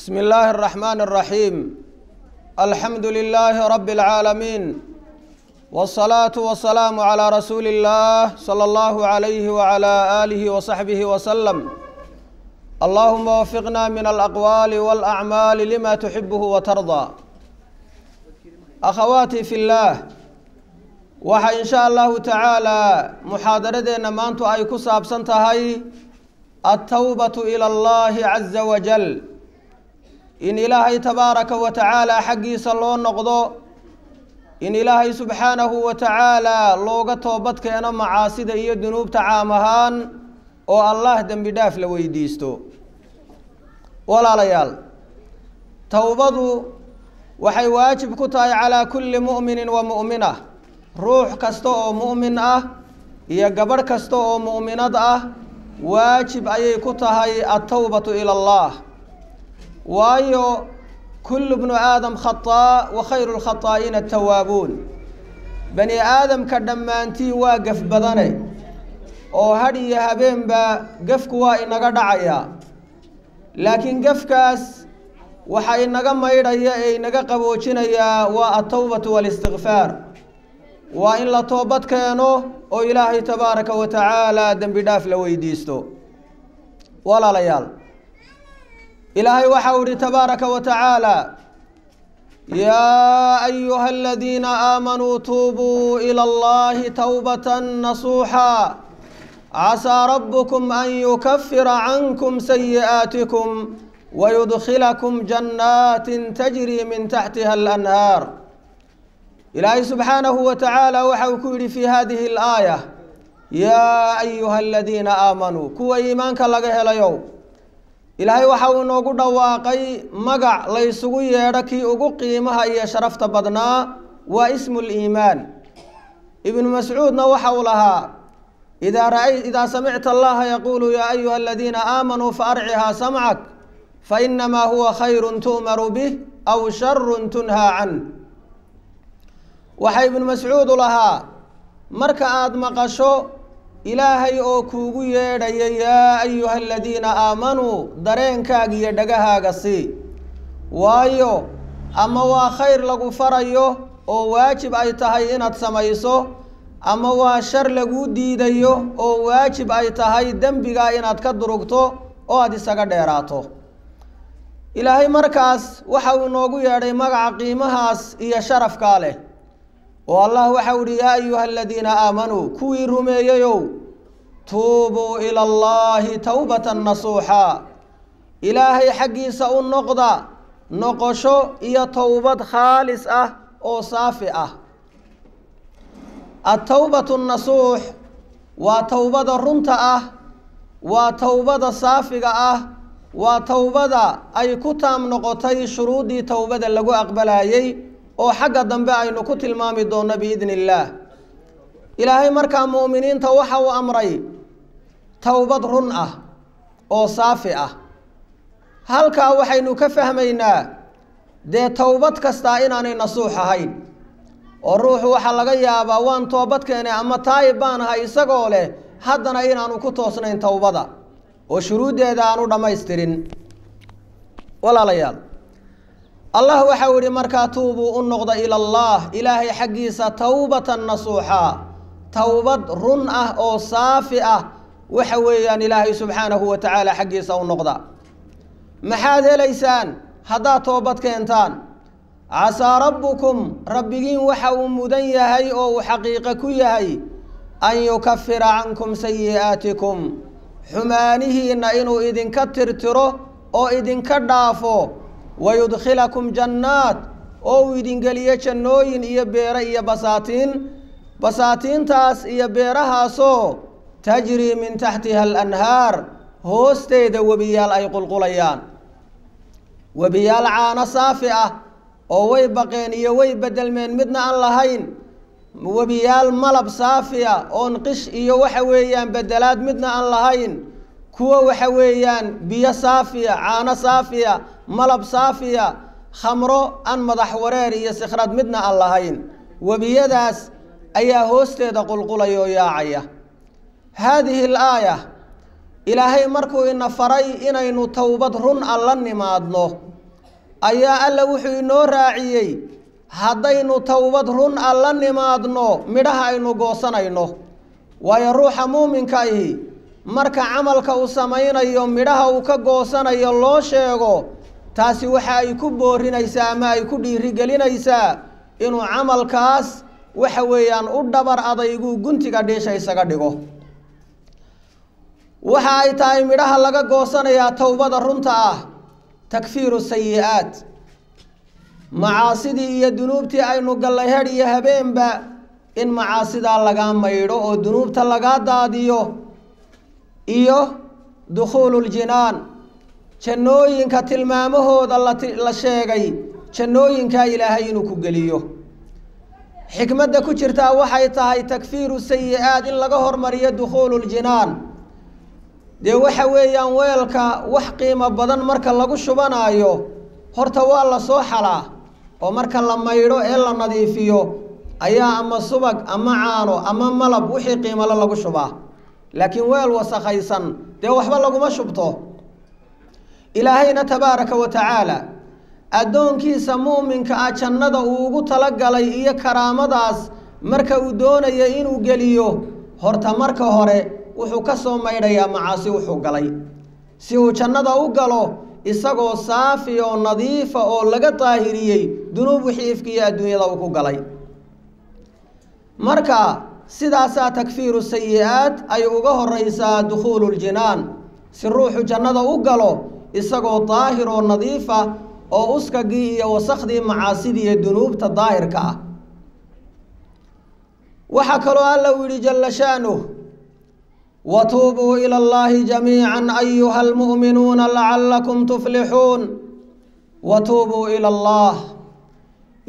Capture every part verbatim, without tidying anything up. بسم الله الرحمن الرحيم. الحمد لله رب العالمين، والصلاة والسلام على رسول الله صلى الله عليه وعلى آله وصحبه وسلم. اللهم وفقنا من الأقوال والأعمال لما تحبه وترضى. أخواتي في الله، وحا إن شاء الله تعالى محاضرتنا مانتو أي كساب سنتهي التوبة إلى الله عز وجل. إن إلهي تبارك وتعالى حقي صلو نقضو، إن إلهي سبحانه وتعالى لوغة توبتك أنا معاصد إيا دنوب تعامهان أو الله دنب داف لويديستو. ولا ليال توبضو وحي واجب كتاي على كل مؤمن ومؤمنة، روح كستو مؤمن أه إيا قبر كستو مؤمنة أه واجب أي كتاي التوبة إلى الله. وايو كل ابن آدم خطاء وخير الخطائين التوابون. بني آدم كدمانتي واقف بذني أو هدي هبين با قفك وإن قدعيا، لكن قفكاس وحي نقم إيريا نقا قبوشينيا والتوبة والاستغفار. وإن لا توبتك ينو أو إلهي تبارك وتعالى دنب داف لويديستو. ولا ليال إلهي وحوري تبارك وتعالى يا أيها الذين آمنوا توبوا إلى الله توبة نصوحا عسى ربكم أن يكفر عنكم سيئاتكم ويدخلكم جنات تجري من تحتها الأنهار. إلهي سبحانه وتعالى وحوري في هذه الآية يا أيها الذين آمنوا كو إيمانك لقه ليوم. إلهي وحاو نوغو دواقي مقع ليسوغو ياركي اوغو قيمها ايا شرفت بدنا واسم الإيمان. ابن مسعود نوحاو لها إذا, إذا سمعت الله يقول يا أيها الذين آمنوا فأرعها سمعك فإنما هو خير تؤمر به أو شر تنهى عنه. وحي ابن مسعود لها مركا آدمقشو إلهي أوكوغو يدي يا أيها الذين آمنوا درين كاقي يدقها قصي. وايو أما وخير لغو فريو أو واجب أي تهيئنات سميسو، أما وشر لغو ديديو أو واجب أي تهيئ دنبقائنات كدروقتو أو هدساق ديراتو. إلهي مركز وحاو نوغو يدي مقع قيمهاس إيا شرف كاله. والله وحوري يا أيها الذين آمنوا كوي رمييو توبوا إلى الله توبة نصوحا. إلهي حقي سأو النقضة نقشو إيا توبة خالص أه أو صافئة أه. التوبة النصوح وتوبة الرنت أه وتوبة صافئة أه وتوبة أي كتام نقطي شرودي توبة لغو أقبلايي أو حق الدنبا عينو كتل مامي دون بإذن الله. إلهي مركا مؤمنين توحى وأمري توبة رنأة أو صافئة. هل كاوحينو كفهمينا دي توبتك استائناني نصوحة هين والروح وحلقيا باوان توبتك إني أما طايبانها يساقوله حدنا إنانو كتوسنين توبة وشرود يدانو دمايسترين. ولا ليال الله وحوري مركا توبوا النقض إلى الله. إلهي حقيسة توبة نصوحة توبة رنأة أو صافئة وحويا إلهي سبحانه وتعالى حقيسة النقض. محاذي ليسان هدا توبتك انتان عسى ربكم ربكين وحو مدنيهي أو حقيقكيهي أن يكفر عنكم سيئاتكم حمانه إن إنو إذن كترتره أو إذن كدافو ويدخلكم جنات أو يدنقلية جنوين إيا بيرا إيا بساتين بساتين تاس إيا بيرها سو تجري من تحتها الأنهار هوستيد وبيال أي قلقليان وبيال عانة صافئة أو ويبقين إيا ويبدل من مدنا اللهين وبيال ملب صافئة أو نقش إيا وحويان بدلات مدنا اللهين كوا وحويان بيا صافية عانة صافية ملب صافية خمرو أن مدح وريري يسخرد مدنا اللهين وبيداس أيا هوستي دقل قليو يا عيا. هذه الآية إلهي مركو إن فري إن إنو توبت رن الله نمادنو أيا ألا وحي نور راعيي هدين توبت رن الله نمادنو مدها إنو قوسن إنو ويروح مؤمن كايه مركا عمل كأسمين يوم مدها وكقوسن يلو شيغو تاسي وحا يكبورين إيسا ما يكدي رجلين إيسا إنو عمل كاس وحويان أدبر أضيقو قنتك ديش إيسا قدقو waxay tahay midhaha laga goosanaya tawbada runta ah takfiiru sayi'at macaasidi iyo dunuubti aynu galay heer iyo habeenba in macaasida laga maydho oo dunuubta laga daadiyo iyo dukhulul jinaan jannooyinka tilmaamahooda la sheegay jannooyinka ilaahay inuu ku galiyo xikmadda ku jirta waxay tahay takfiiru sayi'at in laga hormariyo dukhulul jinaan de waxa weeyaan weelka wax qiimo badan marka lagu shubanaayo horta waa la soo xalaa oo marka la maydho ee la nadiifiyo ayaa ama subag ama caano ama malab wixii qiimo lagu shubaa laakiin weel wasakhaysan de waxba lagu ma shubto ilaahayna tabaaraka wa taala adoonkiisa muuminka ah jannada uu ugu tala galay iyo karaamadaas marka uu doonayo inuu geliyo horta marka hore wuxuu ka soo maydhayaa macaasi wuxuu galay si uu jannada u galo isagoo saafi oo nadiif ah oo laga taahiriyay dunuub wixii ifkiya adduunyada uu ku galay marka sidaas ah takfiiru sayi'at ay uga horeysaa dukhulul jinaan si ruuxu jannada u galo isagoo taahir oo nadiif ah oo uskagii iyo wasakhdii macaasidii iyo dunuubta daahirka ah waxa kaloo alla uu yiri jalla sha'nuhu وتوبوا إلى الله جميعا أيها المؤمنون لعلكم تفلحون وتوبوا إلى الله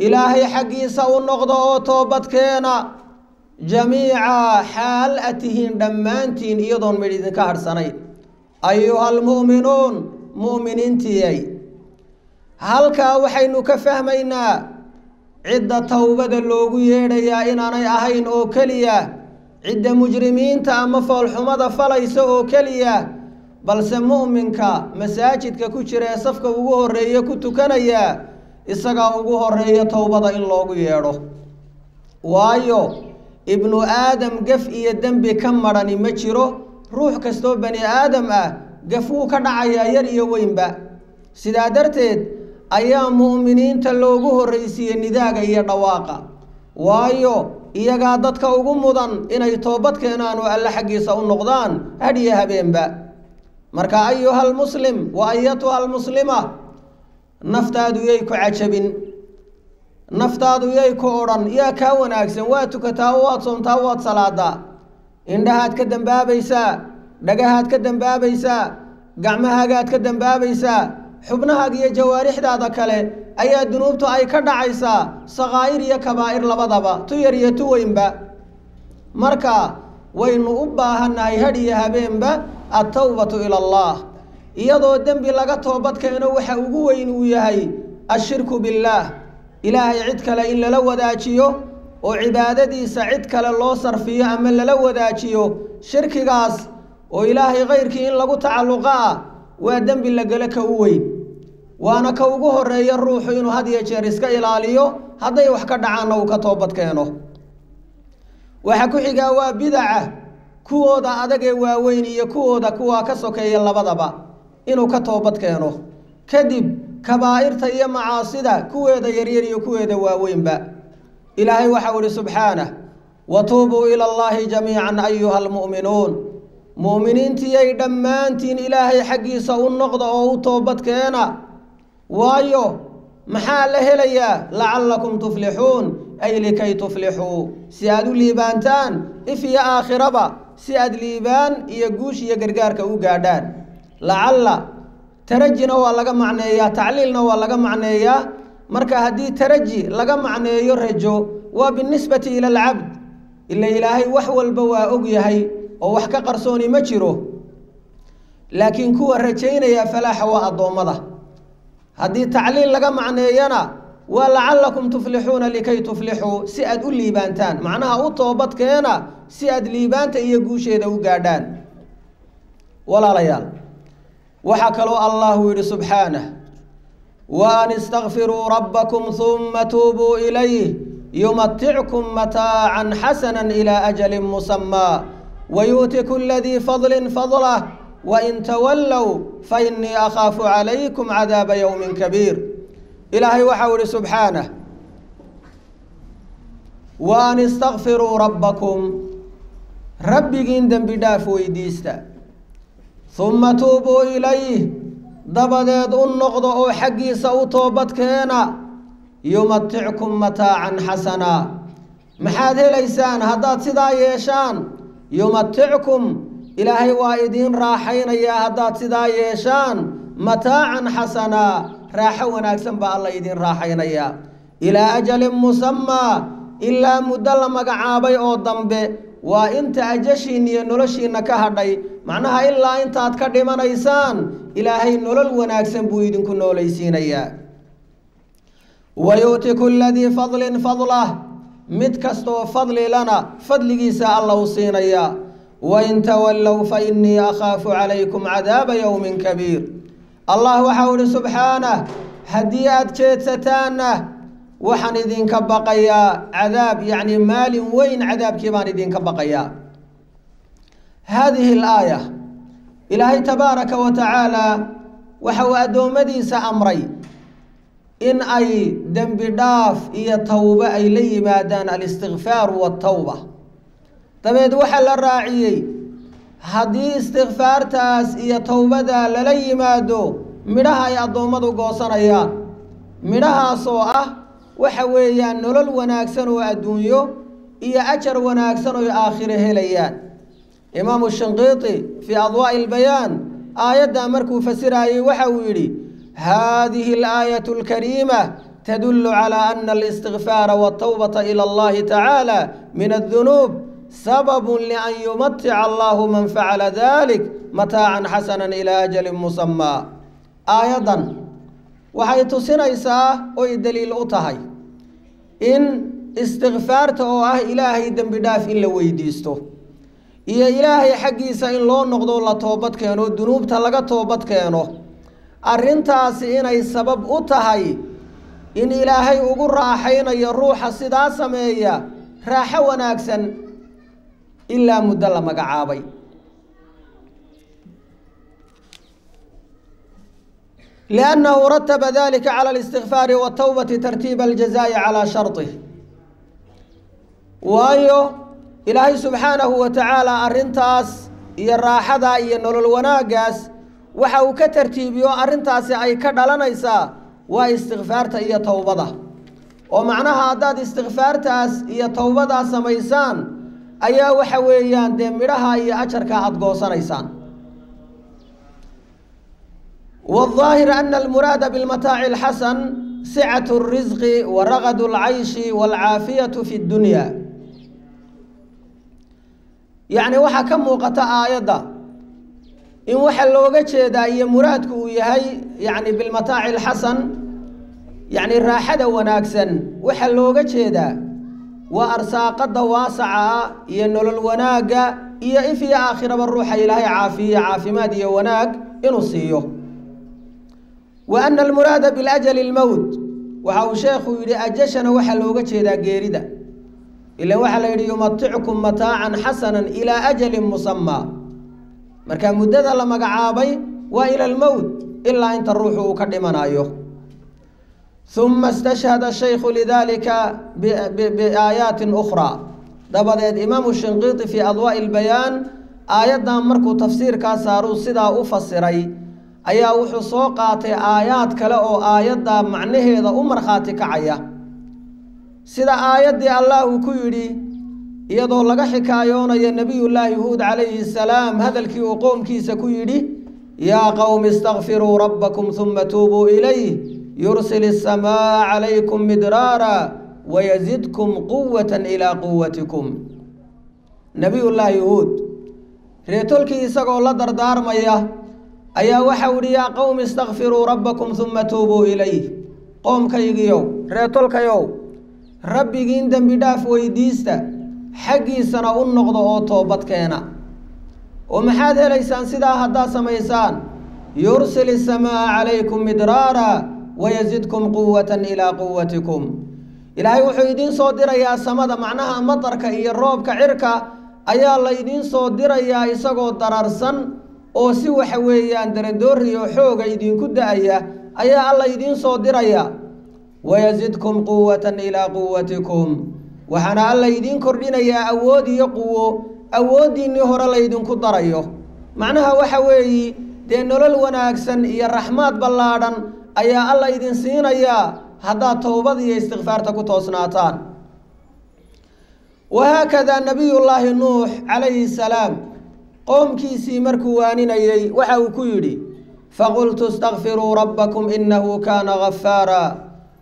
إلهي حقيسا ونغضو توبتكينا جميعا حال أتهين دمانتين إيضون مريدن كهر سنين أيها المؤمنون مؤمنين تيي هل كاوحين كفهمينا عدة توبة اللوغو يريا إناني أهين أوكليا عدة مجرمين تأم فالحمد فليس أوكليا بل سمؤمنك مساجدك كتير صفك وجوه الرئي كتكنيا إسقى وجوه الرئي توبة إن الله يره وايو ابن آدم جف يدم بكمرني مشيره روح كستو بني آدم جفوك نعيا يري وينبا سدادرتد أيام مؤمنين تلوجوه الرئيسي النداء يرواقا وايو إياقا دادك وقمودان إنا يتوبتك إنانو ألا حقيسا ونغضان هديها بينبا مركا أيها المسلم وأيتها المسلمة نفتادو ييكو عجبين نفتادو ييكو أوران إياكا وناكسن واتو كتاوات سمتاوات صلادا إندهات كدن بابيسا دقهات كدن بابيسا قعمهاقات كدن بابيسا حبنهاق يجواريح دادا كالي أي الذنوب تو أي كذا عيسى صغائر يا كبائر لبضبة تير يتوين با مركا وين أباها نهيدي هبين با التوبة إلى الله يدو الدم بلغة توبتك إنه حقوين وياهي الشرك بالله إلهي عدك لإلا لو داتيو وعبادتي سعدك لله صرفية أمل لو داتيو شرك قاس وإلهي غيرك إن لغو تعلقا والدم بلغة لك وين وانا كوغو هريا الروح إنو هادية جاريسكا إلاليو هادي وحكا دعانا وكتوبت كينو وحكو حيقا وابدعة كوو دا أدقى واويني كوو دا كوو كسو كي يلا بدبا إنو كتوبت كينو كدب كبائر تايا معاصدة كوو دا يريري كوو دا واوين با إلهي وحاول سبحانه وتوبوا إلى الله جميعا أيها المؤمنون مؤمنين تياي دمانتين إلهي حقيسا ونغضا وتوبت كينا وايو محال هليا لعلكم تفلحون أي لكي تفلحوا سيادو ليبانتان إفيا آخربا سياد ليبان يقوش يقرقارك وقادان لعل ترجي نوى لغا معنى تعليل نوى لغا معنى مركا هدي ترجي لغا معنى يرجو وبالنسبة إلى العبد إلا إلهي وحو البواء أقيهي ووحك قرصوني مجره لكن كو الرجين يا فلاح وأضومضه هذه تعليل لقى معنينا ولعلكم تفلحون لكي تفلحوا سياد الليبانتان معناها أطوبتك هنا سياد الليبانت يقوشي دو قادان ولا ليال وحكلوا الله سبحانه وأن استغفروا ربكم ثم توبوا إليه يمتعكم متاعا حسنا إلى أجل مسمى ويؤتي كل ذي فضل فضله وإن تولوا فإني أخاف عليكم عذاب يوم كبير. إلهي وحول سبحانه وأن استغفروا ربكم ربي جندن بدافو إديستا ثم توبوا إليه دبدد النقض أو حقي سأطوبتك هنا يمتعكم متاعا حسنا محاذي ليسان هدات سدا يشان يمتعكم إلهي وإدين راحين يا هدات سدا يشان متاعا حسنا راحونا أكسن بالله إدين راحين يا إلى أجل مسمى إلا مدل مقعابي أو ضمبي وإنت أجشين ينولشين كهدي معناها إلا أنت أتكدم نيسان إلهي نولل ونأكسن بويدن كنو ليسين إياه ويؤتي كل ذي فضل فضله متكستو فضل لنا فضل جيسا الله سين إياه وإن تولوا فإني أخاف عليكم عذاب يوم كبير. الله وحول سبحانه هديات كيت ستانه وحندين كبقيا عذاب يعني مال وين عذاب كباندين كبقيا. هذه الآية إلهي تبارك وتعالى وحو أدومديس أمري إن أي دنب داف إي توبة أي لي مادان الاستغفار والتوبة تبيد وحل الراعي هدي استغفار تاس إي توبة دا للي مادو منها أي أدومدو قوصريا منها صوأة وحويا نولل وناكسن وأدونيو إيا أجر وناكسن وآخره ليان. إمام الشنقيطي في أضواء البيان آية دامركو فسراي وحويري هذه الآية الكريمة تدل على أن الاستغفار والتوبة إلى الله تعالى من الذنوب سبب لأن يمتع الله من فعل ذلك متاعا حسنا إلى أجل مسمى. آية وحيث سنيسا أو الدليل أطهي إن استغفارت أوه إلهي دنب داف إلا ويديستو إيا إلهي حقيسا إن لون نقضو الله توبت كيانو دنوب تلقى توبت كيانو أرنتاسي إناي سبب أطهي إن إلهي أقول راحينا يروح صداسة ميا راحة وناكسا إلا مدلة مقعابي. لأنه رتب ذلك على الاستغفار والتوبة ترتيب الجزاء على شرطه وأيو إلهي سبحانه وتعالى أرنتاس يراحة ذائيا نلو الوناقاس وحاو كترتيبيو أرنتاس أي كدالانيسا واستغفارت إيا توبضه ومعناها أداد استغفارتاس إيا توبضه سميسان أيا وحاويان دمرها إيا أجركا أدقوصا نيسان. والظاهر أن المراد بالمتاع الحسن سعة الرزق ورغد العيش والعافية في الدنيا يعني وحكم وقتا آيضا إن وحلوغة شيدا هي مرادك ويهي يعني بالمتاع الحسن يعني الراحة وناكسا وحلوغة شيدا وأرساق الدواسعة ينول الوناقة يأفي آخر بالروح إلهي عافية عافي مادي وناك إنصيه. وأن المراد بالأجل الموت وهو شيخ يري أجشنا وحلوغة شيدا جيردا إلا وحل يمتعكم متاعا حسنا إلى أجل مسمى مركا مدة لما قعابي وإلى الموت إلا أن تروحوا كدمنا أيوه. ثم استشهد الشيخ لذلك بآيات أخرى دبدت إمام الشنقيطي في أضواء البيان آيات مركو تفسير كاسارو سدا أفسري أيا وحصو قاتي آيات كلاو آيات دا معنيه دا أمر خاتي كعيا سيدا آيات دي الله كيري يدو لغا حكايونا يا نبي الله يهود عليه السلام هذا الكي وقوم كيس كيري يا قوم استغفروا ربكم ثم توبوا إليه يرسل السماء عليكم مدرارا ويزدكم قوة إلى قوتكم. نبي الله يهود ريتول كيسا قولا دردار مياه أيا وحوري يا قوم استغفروا ربكم ثم توبوا إليه قوم كيجيو ريتول كيو ربي جين دم بداف ويديستا حقي سنة النقض أو توبت كينا ومحاد إليسان سدا هدا سميسان يرسل السماء عليكم مدرارا ويزدكم قوة إلى قوتكم. إلهي وحيدين صدر يا سمدا معناها مطر كأي الروب كعركة أيا الله يدين صدر يا يسقو درارسن أو سوى حويا درندور يحوج يدين كده أيا أيا الله يدين صدر يا ويزدكم قوة إلى قوتكم. وحنا الله يدين كردنا يا أودي يقوى أودي نهر الله يدين كده رأيه معناها وحوي دينور الوناكسن يا الرحمات باللادن أيا الله يدين سين أيا هذا توبة يستغفر تكوتوسناتان. وهكذا نبي الله نوح عليه السلام قوم كيسي مركوانين أيي وحوكيري فقلت استغفروا ربكم إنه كان غفارا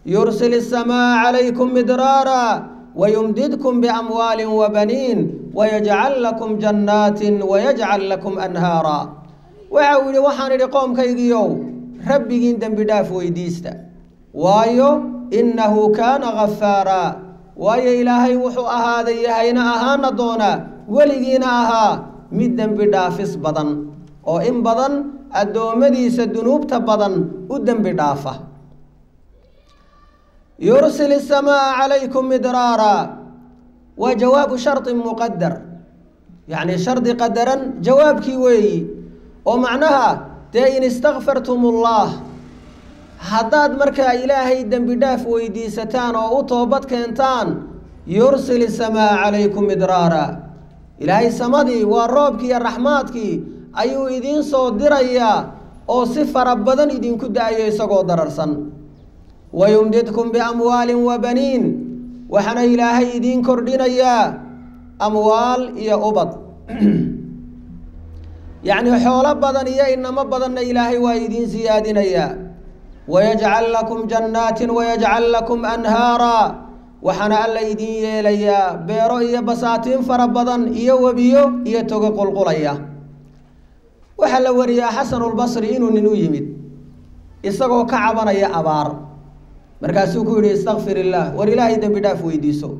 يرسل السماء عليكم مدرارا ويمددكم بأموال وبنين ويجعل لكم جنات ويجعل لكم أنهارا. وعولي وحاني لقوم كيجيو ربي جندا بداف ويديستا وايو إنه كان غفارا واي إلهي وحو أهاذا يهينا أهانا دونا وليجينا أها مدن بدافس بدن أو إن بدن الدومديس الدنوب تبدن ودن بدافة. يرسل السماء عليكم مدرارا وجواب شرط مقدر يعني شرط قدرا جواب كيوي ومعناها تأين استغفرتم الله هداد مركا إلهي دنبداف ويديستان وطوبت كنتان يرسل السماء عليكم مدرارا. إلهي سمدي والربكي الرحماتكي أيو إذين صدريا أو صف ربضن إذين كدعي يسقو دررسن ويمددكم بأموال وبنين وحنا إلهي إذين كردينيا أموال يا أبض يعني حول بدن يا إنما بدن إلهي وإذين زيادينيا ويجعل لكم جنات ويجعل لكم أنهارا وحنا الله يدي ليا برؤية بساتين فربضن إيو وبيو يتوقع القلية. وحلا وريا حسن البصري إنو ننو يمد إستغو كعبنا يا أبار مركاسو كوري استغفر الله ورلا يدن بدافو يديسو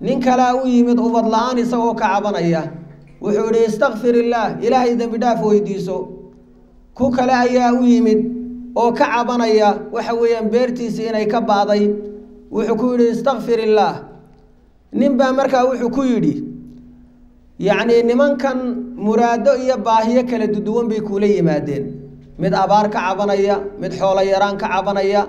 ننكلاو يمد أفضلان إستغو كعبنا يا وحوري استغفر الله إله يدن بدافو يديسو كوكلا ياو يمد oo ka cabanaya waxa weeyaan beertiisa inay ka baaday wuxuu ku yiri astaghfirullah. nin baa markaa wuxuu ku yiri yaani nimankan muraado iyo baahiyo kala duwan bay ku leeyimaadeen mid abaar ka cabanaya mid xoolo yaraan ka cabanaya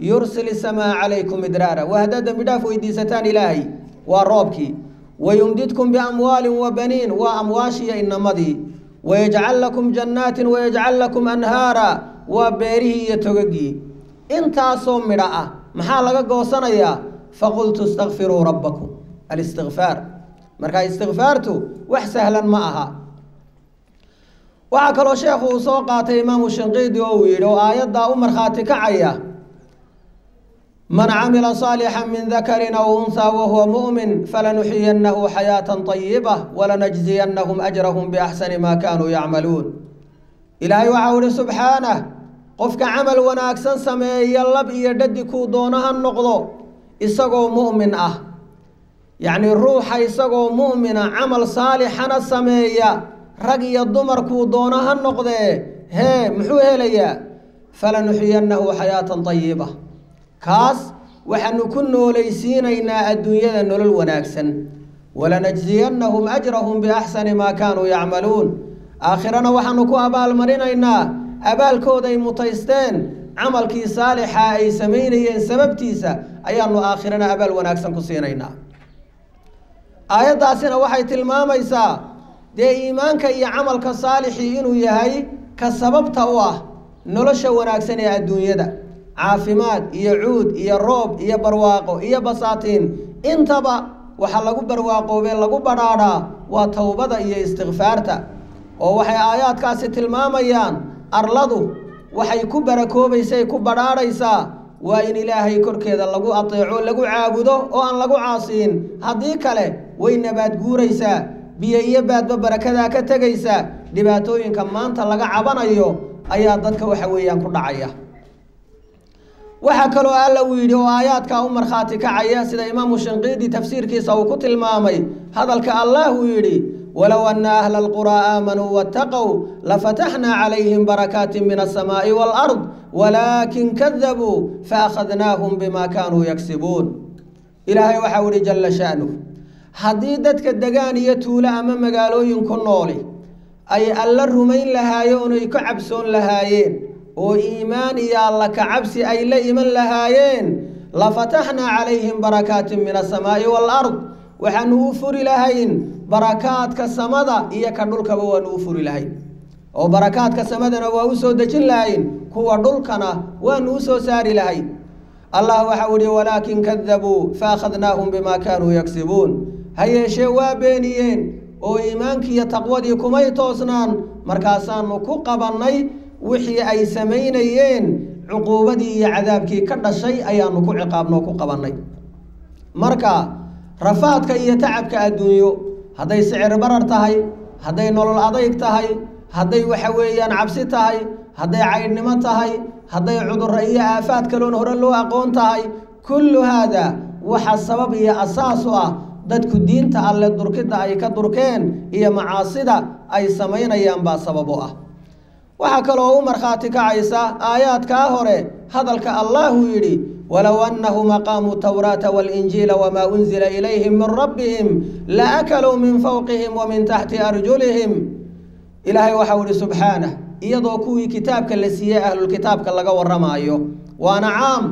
يرسل السماء عليكم مدرارا وهذا دمداف ويديستان إلهي والربكي ويمددكم بأموال وبنين وأمواشي إن مضي ويجعل لكم جنات ويجعل لكم أنهارا وبيريه يتوغي انتاسو مراء محالغا قوصانيا. فقلت استغفروا ربكم الاستغفار مركا استغفارتو وحسهلا معها وعكالو شيخو سوقات امام الشنقيد وويلو آيات دا امر خاتك عيا من عمل صالحا من ذكر أو أنثى وهو مؤمن فلنحيينه حياة طيبة ولنجزينهم أجرهم بأحسن ما كانوا يعملون. إلهي وعاول سبحانه قفك عمل وناكسن سمي يلب يددكو دونها النقض إساقو مؤمن أه يعني الروح إساقو مؤمن عمل صالحنا سمي رقي الدمركو دونها النقض هي محوه لي فلنحيينه حياة طيبة كاس وحن كنو ليسين إنا الدنيا نلل وناكسن ولنجزينهم أجرهم بأحسن ما كانوا يعملون. آخرنا وحنو كو أبال مرينا إنا أبال كوداي متايستين عمل كي صالحا أي سميني إن سبب تيسا أيانو آخرنا أبال وناكسن كسينا إنا. آية داسنا وحي تلماما إسا دي إيمان كي عمل كصالحي إنو يهي كسبب تاواه نلوش وناكسن يا الدنيا دا عافمات يعود يروب يبرواقو يبساطين انتبا وحلقو برواقو بيلقو برارا وتوبة يستغفارتا oo waxay aayaadkaasi tilmaamayaan arladu waxay ku barakoobaysaa ku baraaraysaa waa in ilaahay korkeeda lagu ateeco lagu caabudo oo aan lagu caasiin hadii kale way nabaad guuraysaa biyaha baadba barakada ka tagaysa dhibaatooyinka maanta laga cabanayo ayaa dadka waxa weeyaan ku dhacaya waxa kale oo Alla uu yiri oo aayaadka u marxaati kacaya sida Imaam Shanqidi tafsiirkiisa uu ku tilmaamay hadalka Allah uu yiri ولو أن أهل القرى آمنوا واتقوا لفتحنا عليهم بركات من السماء والأرض ولكن كذبوا فأخذناهم بما كانوا يكسبون إلهي وحوري جل شأنه حديدتك الدقانية تولى أمام قالوا كنولي أي ألا الرمين لهايون يكعبسون لهايين وإيمان يا الله كعبس أي لئمن لهايين لفتحنا عليهم بركات من السماء والأرض وحنوفر لهاين بركات كسمدا إيا كنولك بوا نوفر لهين أو بركات كسمدا نواوسو دجن لهين كوا دولكنا ونوسو ساري لهين الله وحوري ولكن كذبوا فأخذناهم بما كانوا يكسبون هيا شوابينيين أو إيمانك يتقودي كمي توسنان مركاسان مكوقا بني وحي أي سمينيين عقوبتي عذابكي كرد الشيء أي نكو عقاب نكوقا بني مركا رفاعتك إيا تعبك الدنيو هذا سعر برر تهي هذا نول الأضيق تهي هذا وحويان عبسي تهي هذا عين نما تهي هذا عذر رئيه آفات كلون هرلو أقون تهي كل هذا وحا السبب هي أساسها دادك الدين تألي الدركدة أي كدركين هي معاصدة أي سمين أيام با سببها وحكالو مرخاتك عيسى آيات كاهوري هذلك الله يري ولو أنهم أقاموا التوراة والإنجيل وما أنزل إليهم من ربهم لأكلوا من فوقهم ومن تحت أرجلهم إلهي وحول سبحانه يضوكوي كتابك الذي أهل الكتاب كاللقاء والرمايو وأنا عام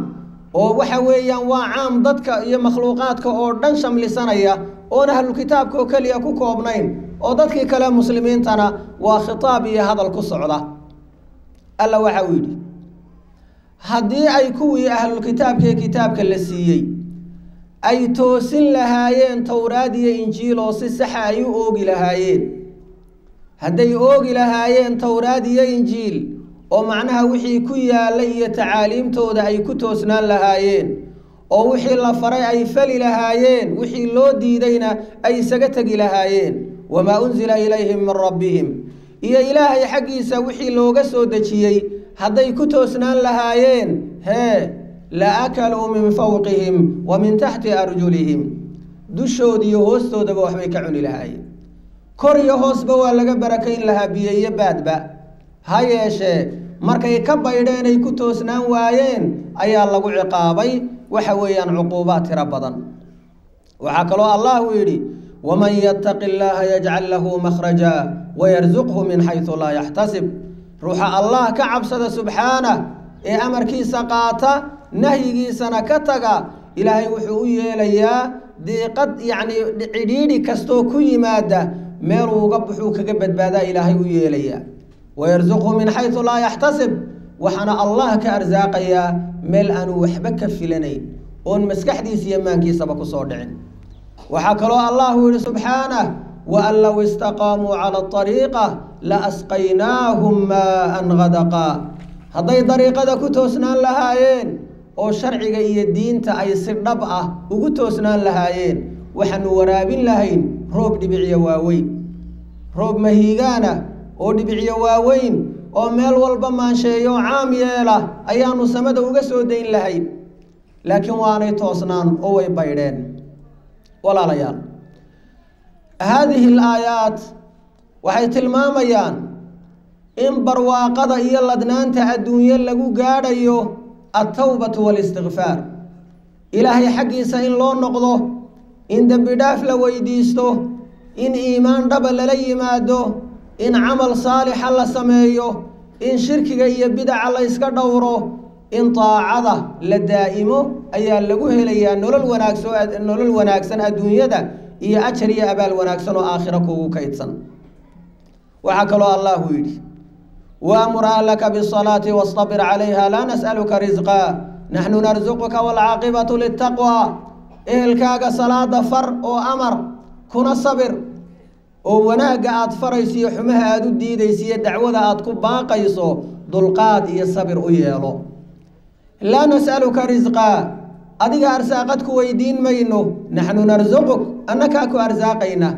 وحويا وعام ضدك يا مخلوقاتك وردنشم لسانية وأنا أهل الكتاب وكالي أكوك وابنين وضدك كلام مسلمين تنا وخطابي هذا القصعدة ألا وحولي هدي أي كوي أهل الكتاب كي كتاب كالسيي أي توسل لهايين تورادي إنجيل وصيصحا أي أوغي لهايين هدي أوغي لهايين تورادي إنجيل ومعناها وحي كويا لي تعاليم تودا أي كتوسنان لهايين ووحي اللفري أي فلي لهايين وحي اللودي دينا أي سقتقي لهايين وما أنزل إليهم من ربهم إيا إلهي حقي سوحي اللوغسو دجيي هذي كتوسنا لهايين هي لأكلوا من فوقهم ومن تحت أرجلهم دوشو دي هوستو دبو حبيك عوني لهايين كوري هوس بوا لغا بركين لها بيئي بادبا هاي يشي مركي كبايدين اي كتوسنا وايين ايا اللغو عقابي وحويان عقوبات ربضا وحكلوا الله يري ومن يتق الله يجعل له مخرجا ويرزقه من حيث لا يحتسب روح الله كعبسد سبحانه إي أمر كي سقاطة نهي كي سنكتغا إلهي وحوية ليا دي قد يعني عديدي كستو كي مادة ميرو قبحو كقبت بادا إلهي وحوية ليا ويرزقه من حيث لا يحتسب وحنا الله كأرزاقيا ملأن وحبك في لني ون مسكح دي سيمان كي سبكو صودعين وحكرو الله سبحانه وأن لو استقاموا على الطريقة لأسقيناهم ماء غدقا هذي طريقة كتوسنا لهايين أو شرعي أي الدين تأي سر نبأه وكتوسنا لهايين وحن ورابين لهين روب دبيع واوين روب مهيغانا أو دبيع واوين أو ميل والبمان شيو عام ياله أيانو سمد وقسودين لهين لكن وانا توسنان أو بايدين ولا ليال هذه الآيات waxay tilmaamayaan in barwaaqada iyo ladnaanta adduunyo lagu gaadhayo at-tawbatu wal istighfar ilaahay xaqiisa in loo noqdo in dambi dhaaf la weydiisto in iimaan dhab la yimaado in amal saalix la sameeyo in shirkiga iyo bid'a la iska dhawro in taacada la daa'imo ayaa lagu helayaa nolol wanaagsan nolol wanaagsan adduunyada iyo ajr iyo abaal wanaagsan oo aakhira kugu kaydsan وحكى الله يدي وأمر أهلك بالصلاة واصطبر عليها لا نسألك رزقا نحن نرزقك والعاقبة للتقوى إلكاك صلاة فر وأمر كن الصبر oo wanaaga aad faraysiyo xumaha aad u diidaysiyo dacwada aad ku baaqayso dulqaad iyo sabir u yeelo la nasaluka rizqa adiga arsaaqad ku weydiin mayno nahnu narzuquk annaka ku arsaaqayna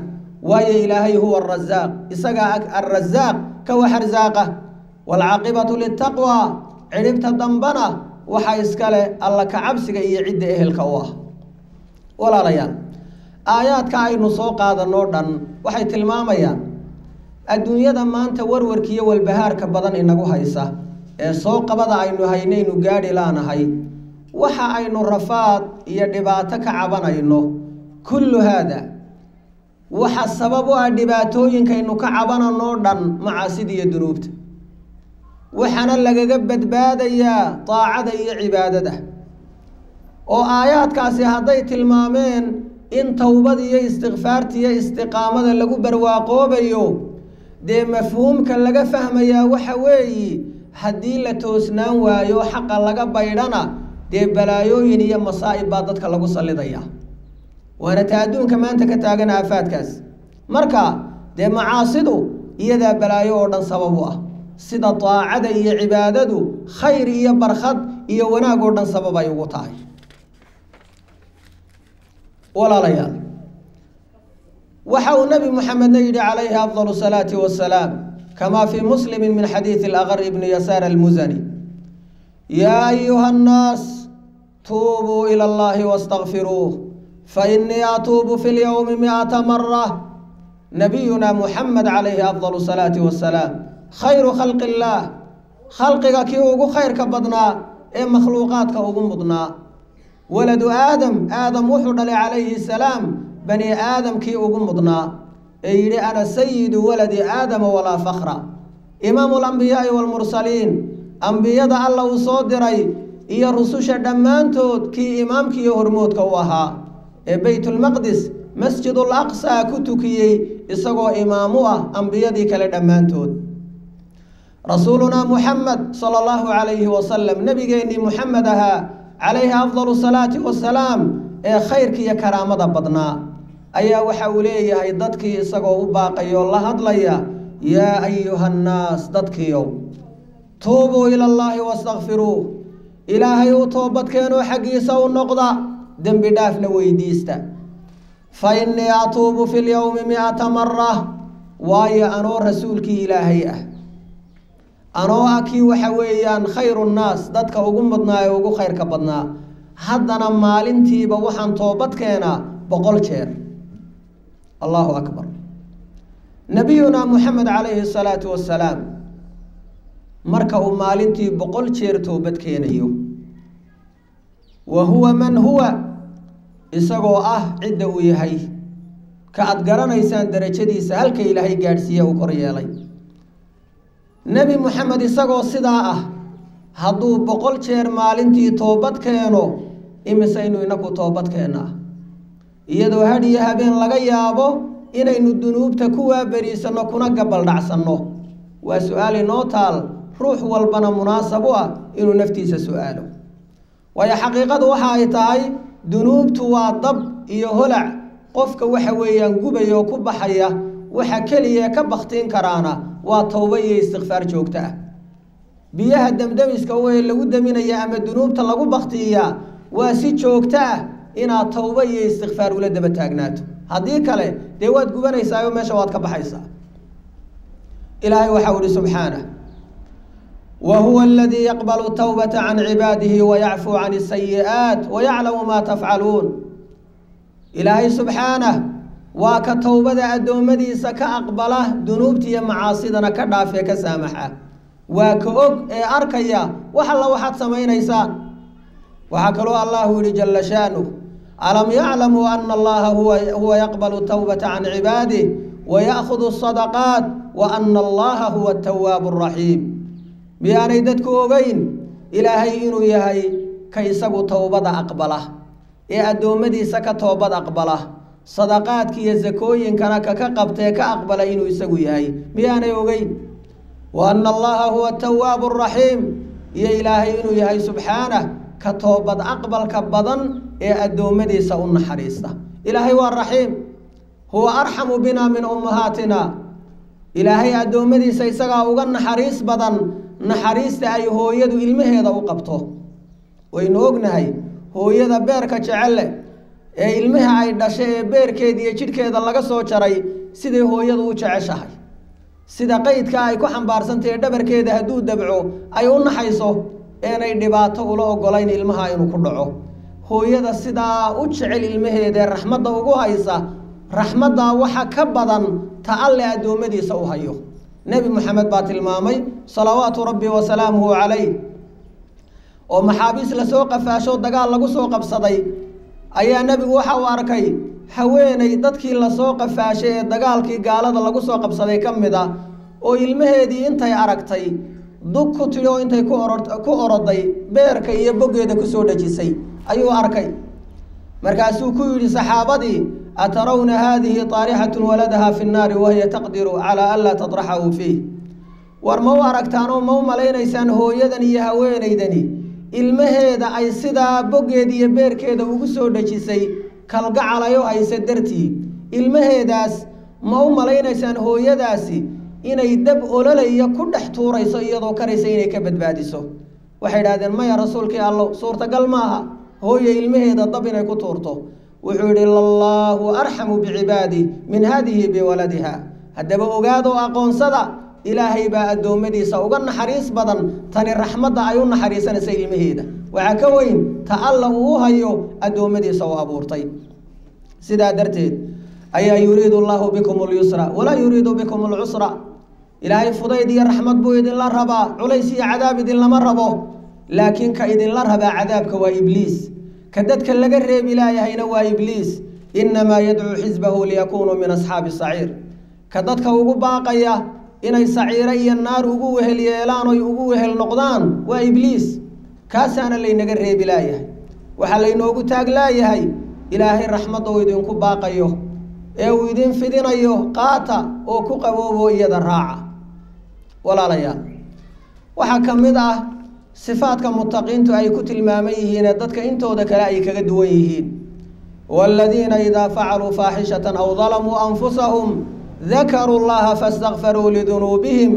wa ya ilahi huwa arrazzaq isaga arrazzaq ka wax arzaaqa wal aqibatu littaqwa ciribta dambana waxa iskale alla ka cabsiga iyo cid ehelka u ah walaalayaan aayaadka aynu soo qaadano dhan waxay tilmaamayaan adduunyada maanta warwarka iyo walbahaarka badan inagu haysa ee soo qabada aynu haynaynu gaadhi laanahay waxa aynu rafaad iyo dhibaato ka cabanayno kullu hada waxa sababu ah dhibaatooyinka aynu ka cabanano dhan macaasida iyo dunuubta waxana lagaga badbaadaya taacada iyo cibaadada oo aayaadkaasi haday tilmaameen إن توبتي استغفارتي استقامة لغو برواقوبيو دي مفهوم كان لغا فهم يا وحوي هدي لتوسنا ويو حقا لغا بيرانا دي بلايو ينيا مصائب بادتك لغو صليضيا وانا تعدون كمان تكتاغن عفاتكاس مركا دي معاصدو إيدا بلايو وردن سببوه سيدا طاعدا إيا عباددو خير إيا برخط إيا وناق وردن سببا يوغطاي ولا ليال وحاو نبي محمد عليه أفضل الصلاة والسلام كما في مسلم من حديث الأغر بن يسار المزني يا أيها الناس توبوا إلى الله واستغفروه فإني أتوب في اليوم مئة مرة نبينا محمد عليه أفضل الصلاة والسلام خير خلق الله خلقك كيوغو خير كبدنا إيه مخلوقاتك أغمضنا ولد آدم آدم وحر عليه السلام بني آدم كي أقمضنا إيري أنا سيد ولد آدم ولا فخرا إمام الأنبياء والمرسلين أنبياء دا الله صادري إيا الرسوش دمانتود كي إمام كي هرمود كوها بيت المقدس مسجد الأقصى كتو كي إساقو إماموه أنبياء دي كلا دمانتود رسولنا محمد صلى الله عليه وسلم نبينا محمدها عليه أفضل الصلاة والسلام إيه خيرك يا كرامة بدنا أيا وحولي يا ضدك يسقوا باقي الله أضليا يا أيها الناس ضدك يوم توبوا إلى الله واستغفروه إلهي وتوبتك أنو حقي سو النقضة دم بدافن ويديستا فإني أتوب في اليوم مئة مرة ويا أنو رسولك إلهي أنا أكي وحويان خير الناس دتك أقوم بدنا يوجو خير كبدنا حدنا مالنتي بوحن توبتك أنا بقول شير الله أكبر نبينا محمد عليه الصلاة والسلام مركه مالنتي بقول شير توبتك أنا وهو من هو إسقوا أه عدوا يهي كأتجرنا إنسان درجتي سألك إلهي جارسيا وقريالي نبي محمد إساقو صداعه هدو بقول شير مالنتي توبت كينو إمي سينو إنكو توبت كينا إيادو هادي يهابين لغيابو إنا إنو الدنوب تكوها بريسانو كنا قبل دعسانو وسؤالي نوتال روح والبنا مناسبوها إنو نفتيس سؤالو ويا حقيقة وحايتاي دنوب توا ضب إيو هلع قفك وحويا نقوبة يوكو بحيا وحكاليا كبختين كرانا وطوبي استغفار جوكتا بيها الدمدمس كوي اللي قدامنا يا أما الدنوب تلاقو بختيها واسي جوكتا إنا طوبي استغفار ولد بتاقناتو هديك لي ديوات قبانا يسايو ماشا واتك بحيسا إلهي وحول سبحانه وهو الذي يقبل التوبة عن عباده ويعفو عن السيئات ويعلم ما تفعلون إلهي سبحانه وكا توبة الدومدي سكا أقبله دنوبتي معاصيدنا كدافيا كسامحة وكا أوك أركيا وحلا وحد سمين إيسان وحكروا الله لجل شانه ألم يعلموا أن الله هو, هو يقبل التوبة عن عباده ويأخذ الصدقات وأن الله هو التواب الرحيم بياني دتكو بين إلهي إنو يهي كيسبو توبة أقبله إيه الدومدي سكا توبة أقبله صدقاتك يا زكوين كانك كقبتك أقبل إنه يسوي هاي بيانا يوغين وأن الله هو التواب الرحيم يا إلهي إنه يهي سبحانه كتوبد أقبل كبضن يا الدومدي سأون حريصة إلهي هو الرحيم هو أرحم بنا من أمهاتنا إلهي أدو مدي سيساقا وغن نحريس بدن نحريس تأي هو يدو إلمه يدو قبطه وإن أغنهي هو يدو بيركة جعله إلمه أي داشي بيركة دي يجيركة يدو لغسو جري سيدي هو يدو جعشه سيدا قيدك أي كوحن بارسنتي دبركة دي هدو دبعو أي أغنحيسو أي دباته ولو قولين إلمه أي نكردعو هو يدو سيدا أجعل إلمه دي رحمة دو قوهيسا رحمة وحا كبدا تعالى دومدي سوهايو نبي محمد بات المامي صلوات ربي وسلامه عليه ومحابيس لسوق فاشو دقال لغو سوق بصدي أي نبي وحا واركي حويني دادكي لسوق فاشي دقال كي قالد لغو سوق بصدي كمدا ويلمهدي انتي عرقتي دوكو تلو انتي كورردي بيركي يبقيد كسودة جيسي أيو عركي مركاسو كويري صحابدي أترون هذه طارحة ولدها في النار وهي تقدر على ألا تطرحه فيه وارموارك تانو مومالين إيسان هو يدني يهوين إيدني المهيدة أي سيدة بقية دي بيركيدة وقصو دجيسي كالقع عليو أي سدرتي المهيدة مومالين إيسان هو يداسي إنا يدب أولي يكون حطورة يصيدو كريسيني كبد بادسو وحيد هذا ما يا رسولك يا الله صورة قلماها هو المهيدة ضبنا كتورته وحول الله أرحم بعبادي من هذه بولدها هذا بأقاد وأقون صدى إلهي بأدو مديسة وقال نحريس بدن تاني الرحمة أيون حريسان سيل مهيدة وعكوين تألوه هيو أدو مديسة وأبورطي سيدا درتيد أي يريد الله بكم اليسرى ولا يريد بكم العسرى إلهي فضي دي الرحمة بويد الله ربا عليسي عذاب دي الله مربو لكن كإيد الله ربا عذابك وإبليس كدتك اللقى الرئيب إلهي نوى إبليس إنما يدعو حزبه ليكونوا من أصحاب السعير كدتك وقباقيا إني سعيري النار وقوه اليلان وقوه النقضان وإبليس كاسان اللي نقى الرئيب إلهي وحالي نوقو تاقلايهي إلهي الرحمة ويدين كباقيوه إيو يدين فدين أيوه قاتا وكقبوه إياد الراعة ولا ليا وحكم إذا صفاتك متقين تو أي كتل ماميهين ضدك أنت ودك لأيك قدويهين والذين إذا فعلوا فاحشة أو ظلموا أنفسهم ذكروا الله فاستغفروا لذنوبهم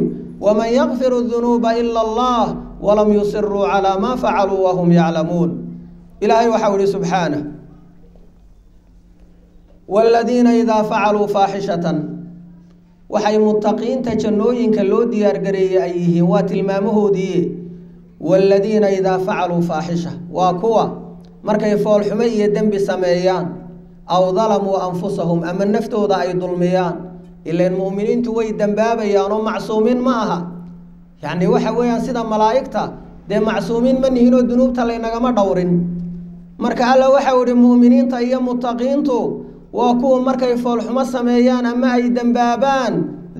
ومن يغفر الذنوب إلا الله ولم يصروا على ما فعلوا وهم يعلمون إلهي وحوله سبحانه والذين إذا فعلوا فاحشة وحي متقين تجنوين كاللو ديار قريه أيهين واتلمامه ديه والذين إذا فعلوا فاحشة وكوى مركي فول حمية دنب سميان أو ظلموا أنفسهم أما النفتو ذا أي ظلميان إلا المؤمنين توي دنبابا يانو معصومين معها يعني وحويا سيدا ملايكتا دي معصومين من هنو الدنوب تلينا ما دورين مركي على وحويا المؤمنين تأيي متقين تو وكوى مركي فول حمى سميان أما أي دنبابان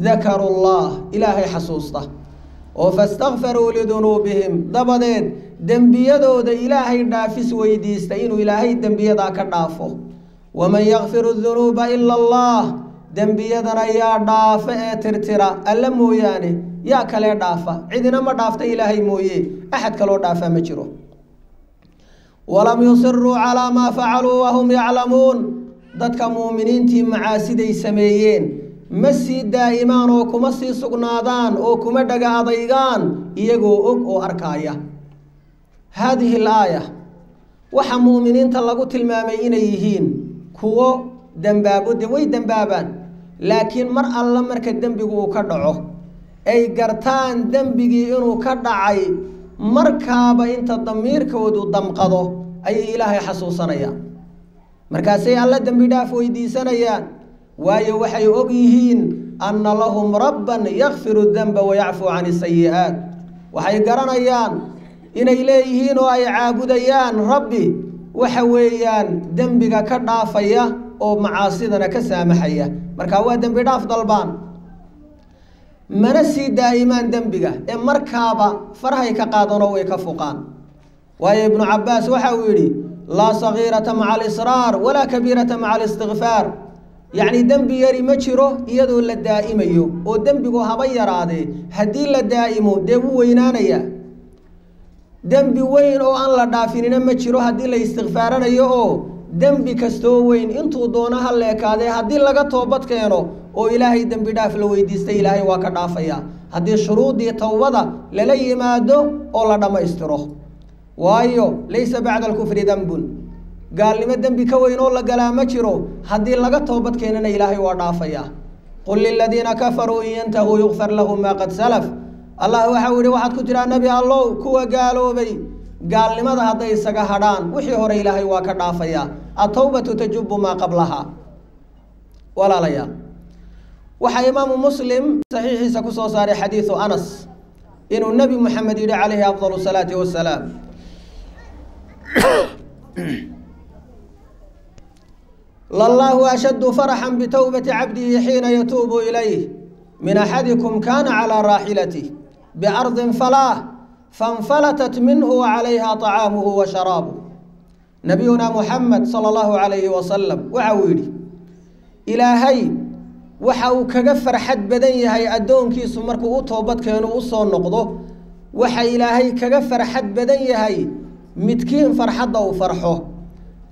ذكروا الله إلهي حسوسته وفاستغفروا لذنوبهم دبدين دنبيادو دا إلهي دافس ويديستين وإلهي دنبيادا كدافو ومن يغفر الذنوب إلا الله دنبيادنا يا دافئ ترترا ألا موياني يا كلا دافا عدنا ما دافت إلهي مويه أحد كلا دافا مجرو ولم يصروا على ما فعلوا وهم يعلمون دادك مؤمنين تي معاسدي سميين مسي دائمان او كمسي سقنادان او كمدقا ضيغان يقو اق او أركايا هذه الآية وحا مؤمنين تلقو تلمامين يهين كو دنبابو دوي دنبابان لكن مرأة الله مركا دنبقو كدعو اي قرطان دنبقي انو كدعي مركا بانت الضمير كودو الضمقضو اي إلهي حسوسانيا مركا سي الله دنبي دافو يديسانيا وايو وحي أقيهين أن لهم ربا يغفر الذنب ويعفو عن السيئات وحي قرانيان إن إليهين وأي عابديان ربي وحويان ذنبك كدافية ومعاصينا كسامحية مركا هو ذنب داف ضلبان منسي دائما ذنبك إن مركابا فرهيك قادنا ويكفقان واي ابن عباس وحويلي لا صغيرة مع الإصرار ولا كبيرة مع الاستغفار يعني دنبي يري مجره يدو للدائم ايو ودنبي قو هبايا راضي هدي للدائمو ديبو وينانيا دنبي وين او ان لدافينينا مجره هدي للاستغفاران ايو دنبي كستوين انتو دونها اللي كاده هدي لغا توبت كينو او إلهي دنبي داف الويديسته إلهي واكا دافيا هدي شروط دي توبدا للي مادو او لدما استروه وايو ليس بعد الكفر دنب قال لما دنبي كوينو لغلا مجرو هدي لغا توبت كينن إلهي وادافيا قل للذين كفروا إن ينتهوا يغفر لهم ما قد سلف الله وحاولي واحد كترى نبي الله كوا قالوا بي قال لماذا هذا يسقى هدان وحي هور إلهي واكرافيا التوبة تجب ما قبلها ولا ليا وحي إمام مسلم صحيح سكسو صار حديث أنس إن النبي محمد عليه أفضل الصلاة والسلام لله أشد فرحا بتوبة عبده حين يتوب إليه من أحدكم كان على راحلته بأرض فلاه فانفلتت منه وعليها طعامه وشرابه نبينا محمد صلى الله عليه وسلم وعويلي إلهي وحاو كغفر حد بدني هاي أدون كيسو مركو أطوبت كينو أصو النقضه وحا إلهي كغفر حد بدني هاي متكين فرحضه وفرحه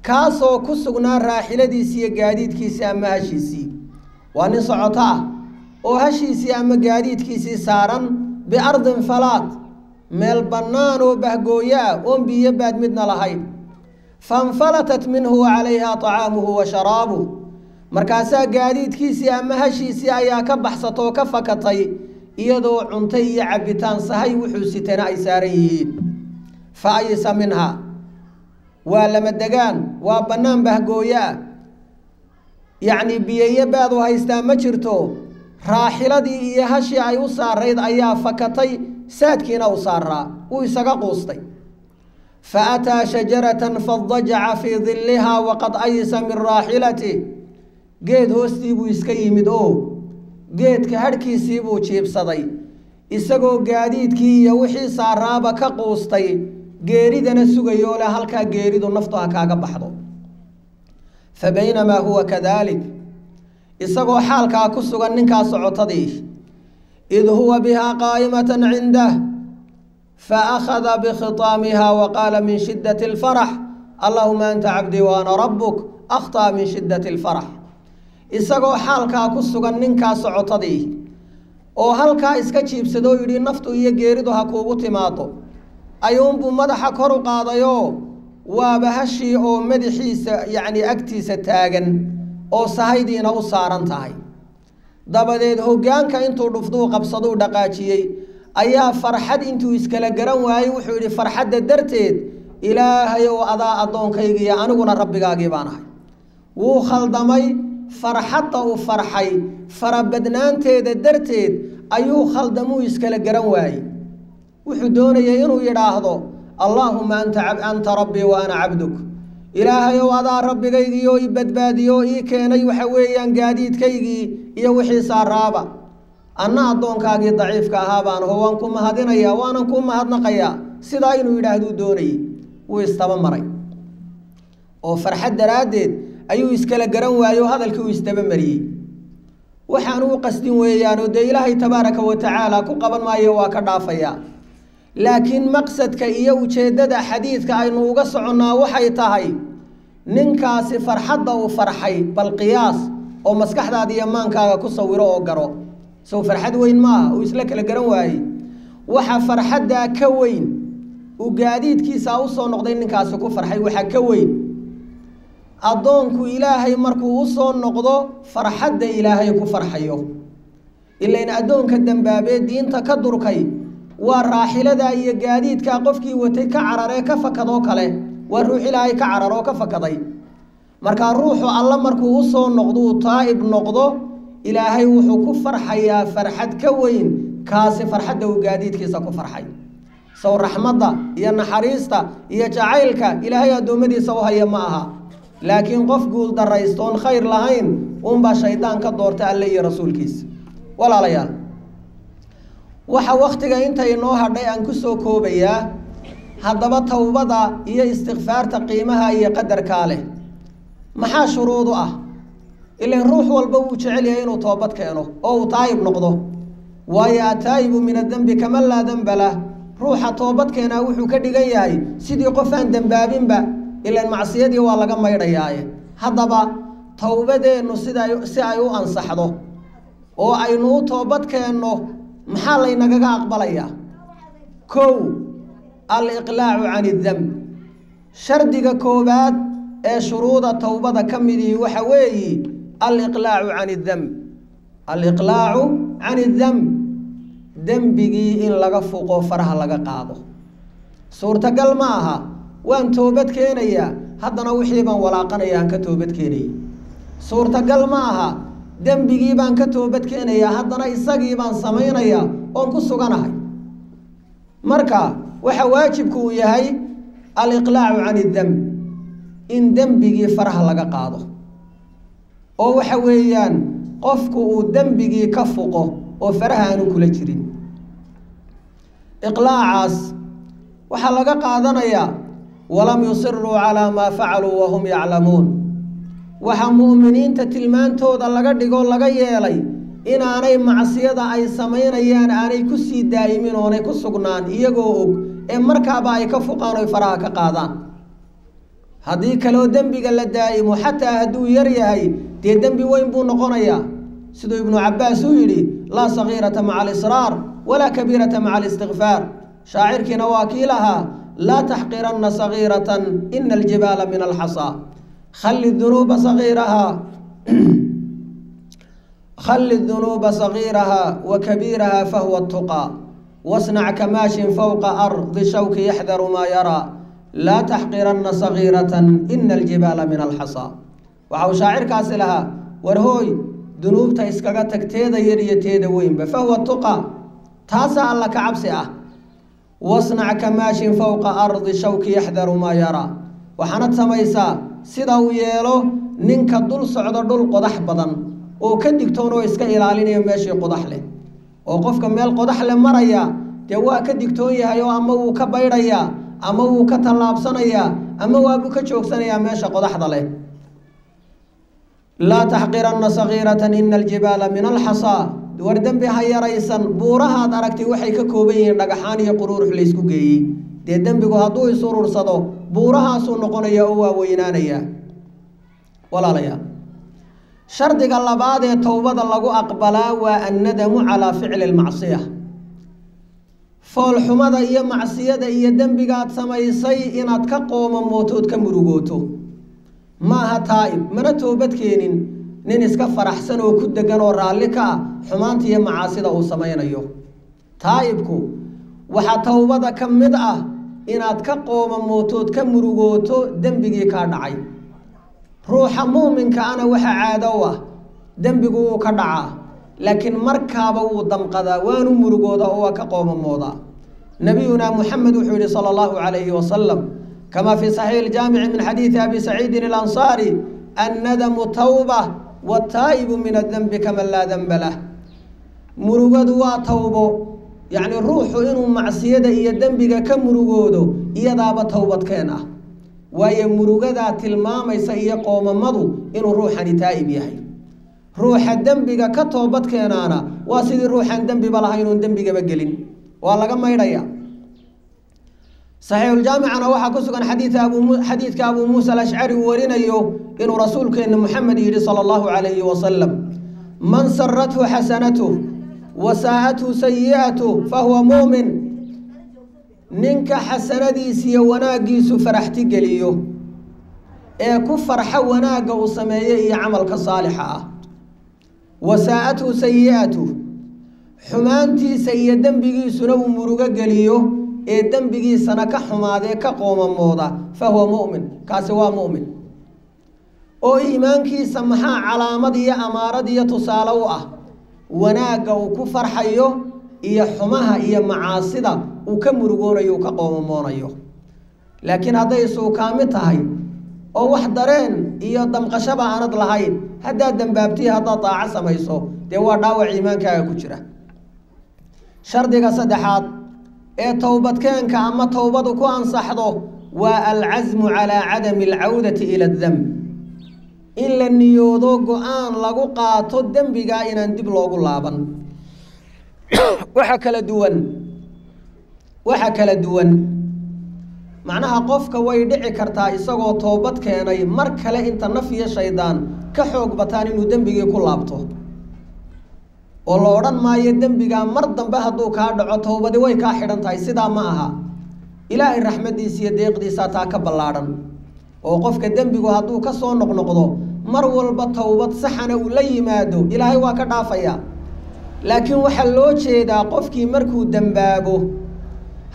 كاسو كسونا راحلة دي سي قاديد كيسي أما هشيسي ونصعطاه وهشيسي أما قاديد كيسي سارا بأرض فلات ميل بنانو بهجويا أم بيباد مدنا لهاي فانفلتت منه عليها طعامه وشرابه مركاسا جديد كيسي أما هشيسي أيا كبحصتو كفكطي يدو عنتي عبتان صهي وحوستنا إساريين فأيس منها ولا مدجان وبنان بهجويا يعني بيباد وهيستمجرتو راحلة دي هشي أيوسا ريد أيا فكطي سادكينا وصارا ويساقا قوستي فأتى شجرة فضجع في ظلها وقد أيس من راحلته قيد هوستيبو يسكي مدعو قيد كهركي سيبو تشيب صدي إساقو قاديد كي يوحي صارابا كقوستي قيريد نسوغ يولا هلكا قيريد نفتوها كاقا بحضو فبينما هو كذلك إساقو حالكا كسوغا ننكا سعوتديه إذ هو بها قائمة عنده فأخذ بخطامها وقال من شدة الفرح اللهم أنت عبدي وأنا ربك أخطأ من شدة الفرح إساقو حالكا كسوغا ننكا سعطديه أو هالكا إسكا تشيبسدو يري نفتو يجيردو هكوبو تماتو أيوم بمدح كرو قاضيو وابهشي أو مدحي يعني أكتي ستاغن أو سهيدين أو سارنتاي dabadeed hogaanka intuu dhufduu qabsaduu dhaqaajiyay ayaa farxad intuu iskala garan waayay wuxuu yiri farxadda darteed ilaahay oo adaa adoonkayga iyo aniguna rabbigaagii baan ahay wuu khaldamay farxadda uu farxay farabadnaanteeda darteed ayuu khaldamuu iskala garan waayay wuxuu doonayay inuu yiraahdo allahumma anta anta rabbi wa ana abduk ilaahay oo adaa rabbigayga iyo i badbaadiyo ii keenay waxa weeyaan gaadiidkaygii يا وحي سارابا أنا أدون كاجي ضعيف كهابان هو أنكم هادنا يا وأنكم هادنا قيا سداين ويدهدو دوني ويستبان مري أو فرحة درادد أيو يسكلا جرن وأيو هذا الكو يستبان مري وحنو قصدي ويانو دي الله تبارك وتعالى كقبل ما يواك دافيا لكن مقصد كأيه وشدد حديث كأنه وقصعنا وحي تهي ننكاس فرحة وفرحي بالقياس oo maskaxdaada iyo maankaaga ku sawiro oo garo soo farxad weyn ma oo isla kala garan waayay waxa farxadda ka weyn oo gaadiidkiisa u soo noqday ninkaas ku farxay waxa ka weyn adoonku ilaahay markuu u soo noqdo farxadda ilaahay ku farxayo ileen adoonka dambaabee diinta ka durkay waa raaxilada iyo gaadiidka qofkii watay ka cararay ka fakado kale waa ruux ilaahay ka cararo ka fakaday marka ruuxu alla markuu u soo noqdo taayib noqdo ilaahay wuxuu ku farxayaa farxad ka weyn kaas farxadda uu gaadiidkiisa ku farxay soo rahmadda iyo naxariista iyo jacaylka ilaahay adoomadiisa u haya ma aha laakiin qof guul daraystoon khayr lahayn uun ba shaydaan ka doortay alle iyo rasuulkiisa walaalayaal waxa waqtiga inta inoo hadhay aan ku soo koobaya haddaba tawbada iyo istighfaarta qiimaha iyo qadarka leh maxaa shuruudu ah ilaa ruux walba uu jecel yahay inuu toobad keeno oo uu taayib noqdo waaya taayibu min ad-dambi kama la dambala ruuxa toobad keenaa wuxuu ka dhigan yahay sidii qof aan dambaabinba إلا المعصية دي والله كم يرياي هذا با توبة نصيدا سأيو أنصحه أو أينو توبة كأنه محل ينجع أقبليها كو الإقلاع عن الذنب شرط كوبات شروط التوبة كم دي وحوي الإقلاع عن الذنب الإقلاع عن الذنب ذنبي إن لقفوا قفرها لقاضه صورة قلمها وأن توبت كينيا هذا نوحي بان ولاقنيا كتوبت كيني صورة قلمها ذنبي بان كتوبت كينيا هذا نيسقي بان سمينيا أنكو سجنها مركا وحواجبك وياي الإقلاع عن الذنب إن ذنبي فرها لقاضه أو حويان قفك وذنبي كفقه وفرها نكل جرين إقلاع عاس وحلق قادنيا ولم يصروا على ما فعلوا وهم يعلمون وهم مؤمنين تتلمان تودا لقد يقول لقد يالي إن أنا معصية أي سمين أيان أنا كسي دائمين وأنا كسقنان إيقوك إن مركبا يكفقان وفراك قادان هذيك لو دنبي قال الدائم وحتى هدو يريهي دي دنبي وين بو نقونيا سيدو ابن عباس ويلي لا صغيرة مع الإصرار ولا كبيرة مع الاستغفار شاعرك نواكيلها لا تحقرن صغيرة إن الجبال من الحصى خلي الذنوب صغيرها خلي الذنوب صغيرها وكبيرها فهو التقى واصنع كماش فوق أرض شوك يحذر ما يرى لا تحقرن صغيرة إن الجبال من الحصى وعو شاعرك أسلها ورهوي ذنوبتا اسكاغا تكتيدا يريا تيدا وينبا فهو التقى تاسع لك عبسئه واصنع كماش فوق ارض شوك يحذر ما يرى وحنت سميسا سيدا ويلو نينكا دول سعودا دول قدح بدن او كدغتونو اسكا الالينيو ماشي قدح له او قفكا ميل قدح له مريا دي وا كدغتون يهايو اما و كا بايدايا اما و كا تلابسانيا اما وا بو كا جوجسانيا ماشا قدحدا له لا تحقرن صغيرة إن الجبال من الحصى وردن بها يا ريسا بورها دركتي وحي ككوبين رقحاني قرور حليسكو جي دي دن بيقو هدو يسورور صدو بورها سنقون يا أوا وينانيا ولا ليا شرط قال بعد توبة لغو أقبلا والندم على فعل المعصية فالحمد إيا معصية إيا دن بيقات سميسي إنات كقوم موتود كمروغوتو ما هتائب من توبت كينين نين اسكفر أحسن وكد جنو رالكا حمانتي معاصيدا وسمين أيوه تائبكو وحتوبة كم مدأ إن أتكقو من موتود كم مروجوتو دنبجي كردعي روح مؤمن كأنا وح عادوه دنبجو كردعه لكن مركبه وضم قذا وانو مروجوده هو كقوم موضع نبينا محمد صلى الله عليه وسلم كما في صحيح الجامع من حديث أبي سعيد الأنصاري الندم توبة والتائب من الذنب كمن لا ذنب له مرقد وتوبه يعني الروح إنه معصية إيا الذنب كم مرقده إيا ذاب توبة كينه وإيا مرقدة المام يسيق قوم مضو إنه الروح نتائب يحي روح الذنب كتوبة كينانا واسد الروح الذنب بلا هينو الذنب بقلين والله كما يريا صحيح الجامع أنا واحد كسر حديث أبو حديث كأبو موسى الأشعري ورينا يو إن رسولك إن محمد صلى الله عليه وسلم من سرته حسنته وساءته سيئته فهو مؤمن ننك حسندي سي وناقيس فرحتي قليو إيه كفر حوناق وسمايي عملك صالحة وساءته سيئته حمانتي سيدا بقيس نو مرقا قليو إيه دنبجي سنك حماده كقوم موضة فهو مؤمن كاسوا مؤمن أو إيمانك سمح على مدي أماردي تصالوه وناج وكفر حيو إيه حماها إيه معاصدة وكم رجوريو كقوم مونيو لكن هذا يسوع كامتهاي أو وحدرين إيه دم قشبة عن ضلعين هذا دم بابتي هذا طاع سميسو دوا دوا إيمانك يا كشرة شردك صدحات إيه توبتكينك أما توبتك أنصحده والعزم على عدم العودة إلى الذنب إلا النيوذو قآن لغو قاتو الذنب قائنا ندب لغو لابا وحكى لدوان وحكى لدوان معناها قفك ويدعي كرتا إساقو توبت كيناي مركلة انت نفي شايدان كحوق بطاني ندن بيجي كل لابطه ولوران ما يدن بيجا مردن بهدو كادعو توبت وي كاحران تاي سدا ماها إلهي الرحمة دي سيديق دي ساتاك بلارن وقفك دن بيجو هدو كسو نقنقضو مرول بطوبت سحنا ولي مادو إلهي واكا دافيا لكن وحلو تشيدا قفكي مركو دنباغو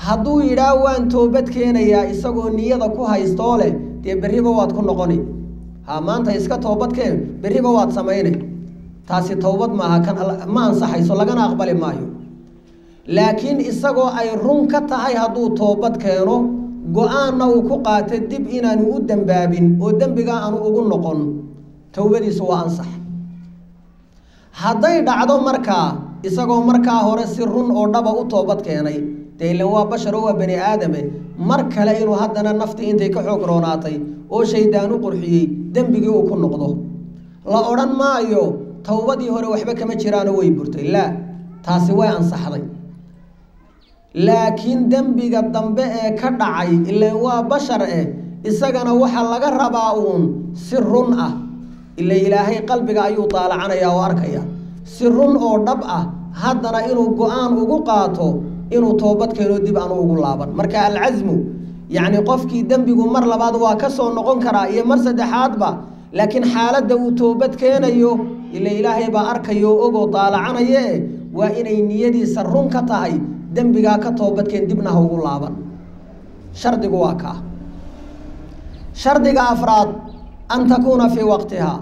hadduu yidhaa waan toobad keenayaa isagoo niyada ku haysto leh dee bariba waad ku noqoni ha maanta iska toobad keen bariba waad sameeyne taasi toobad ma aha kan ma ansaxayso lagana aqbali maayo laakiin isagoo ay run ka tahay hadduu toobad keeno go'aanna uu ku qaatay dib inaan u dambaabin oo dambiga aan ugu noqon toobadiisu waa ansax hadday dhacdo markaa isagoo markaa hore si run oo dhaba u toobad keenay تيلوا بشر هو بني آدم مركلا إنه هذانا النفط إنتي كحوك روناتي أو شيء دانو قرحي دم بيجو كن نقضه لا أوران ما يو توبدي هو وحبك ما تشرانه ويبرتي لا تاسوي عن صحري لكن دم بيجا دم بقى كدعي إلا هو بشر إيه إسقنا وحلا جرباؤن سرّن أه إلا إلهي قلبك أيو طالعنا يا واركيا سرّن أو دبأ هذانا إنه قان وقاته إنه توبت كيلو ديب أنا أقول لابن مركا العزم يعني قفكي دم بيقول مر لبعض وكسر نقون كراية مرسد حاطبة لكن حالة دو توبت كينا يو اللي إلهي بأرك يو أجو طالعنا يه وإني نيدي سرّن كتاعي دم بيجاك توبت كين دبنا أقول لابن شرط جواكا شرط جافراد أن تكون في وقتها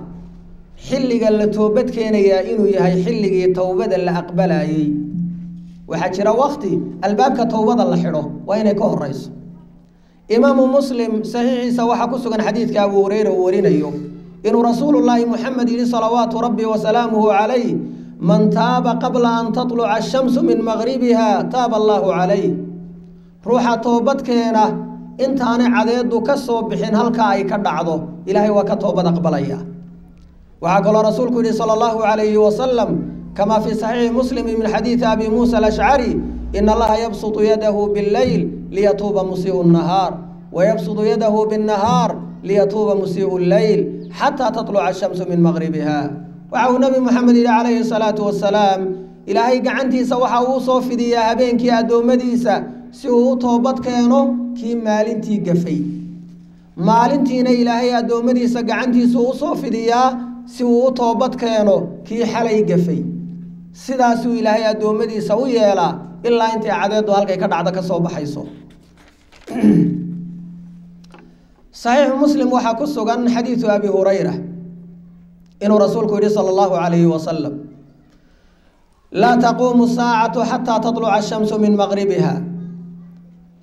حل قال توبت كينا يا إنه يهاي حل جي توبت اللي أقبله يي وحجر وقتي الباب كتوبة الله حره وين كه الرئيس إمام مسلم صحيح سواح كسر حديث كأبو هريرة وورين اليوم إن رسول الله محمد صلوات ربي وسلامه عليه من تاب قبل أن تطلع الشمس من مغربها تاب الله عليه روح توبتك هنا أنت أنا عذيد كسب بحين هلك أي كدعضه إلهي وكتوبة قبليها وعقل رسولك صلى الله عليه وسلم كما في صحيح مسلم من حديث أبي موسى الأشعري إن الله يبسط يده بالليل ليتوب مسيء النهار ويبسط يده بالنهار ليتوب مسيء الليل حتى تطلع الشمس من مغربها وعو نبي محمد عليه الصلاة والسلام إلهي قعنتي سوحاو صوفي دي يا هبينك يا دومديسة سيو توبت كينو كي مالنتي قفي مالنتي إلهي يا دومديسة قعنتي سيو صوفي دي يا سيو توبت كينو كي حلي قفي سيداسو إلهي أدومدي سوية لا إلا أنت عدد وهلك كدعدك صوب حيصو صحيح مسلم وحاكسو قان حديث أبي هريرة إنه رسولك صلى الله عليه وسلم لا تقوم الساعة حتى تطلع الشمس من مغربها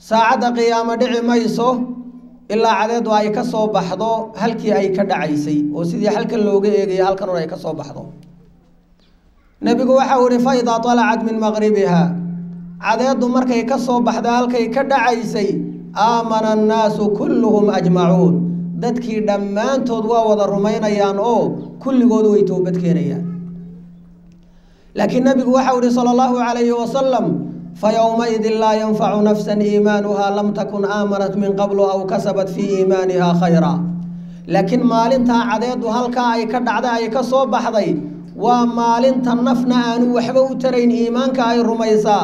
ساعة قيام دعي ميسو إلا عدد وهي كصوب حضو هلكي أي كدعيسي وسيدي هلك اللوغي هلك نوري كصوب حضو نبيك وحاوري فايضة طلعت من مغربها عذاب مركي كصوب بحدال كي كدعيسي آمن الناس كلهم أجمعون دتكي دمان تدوى وضرمين يان أو كل قدوي توبت كينيا لكن نبيك وحاوري صلى الله عليه وسلم فيومئذ لا ينفع نفسا إيمانها لم تكن آمنت من قبل أو كسبت في إيمانها خيرا لكن مالنتها عذاب هلكا أي كدعدا أي كصوب بحدي ومالين تنفنا أنو وحبو ترين إيمانك أي رميسا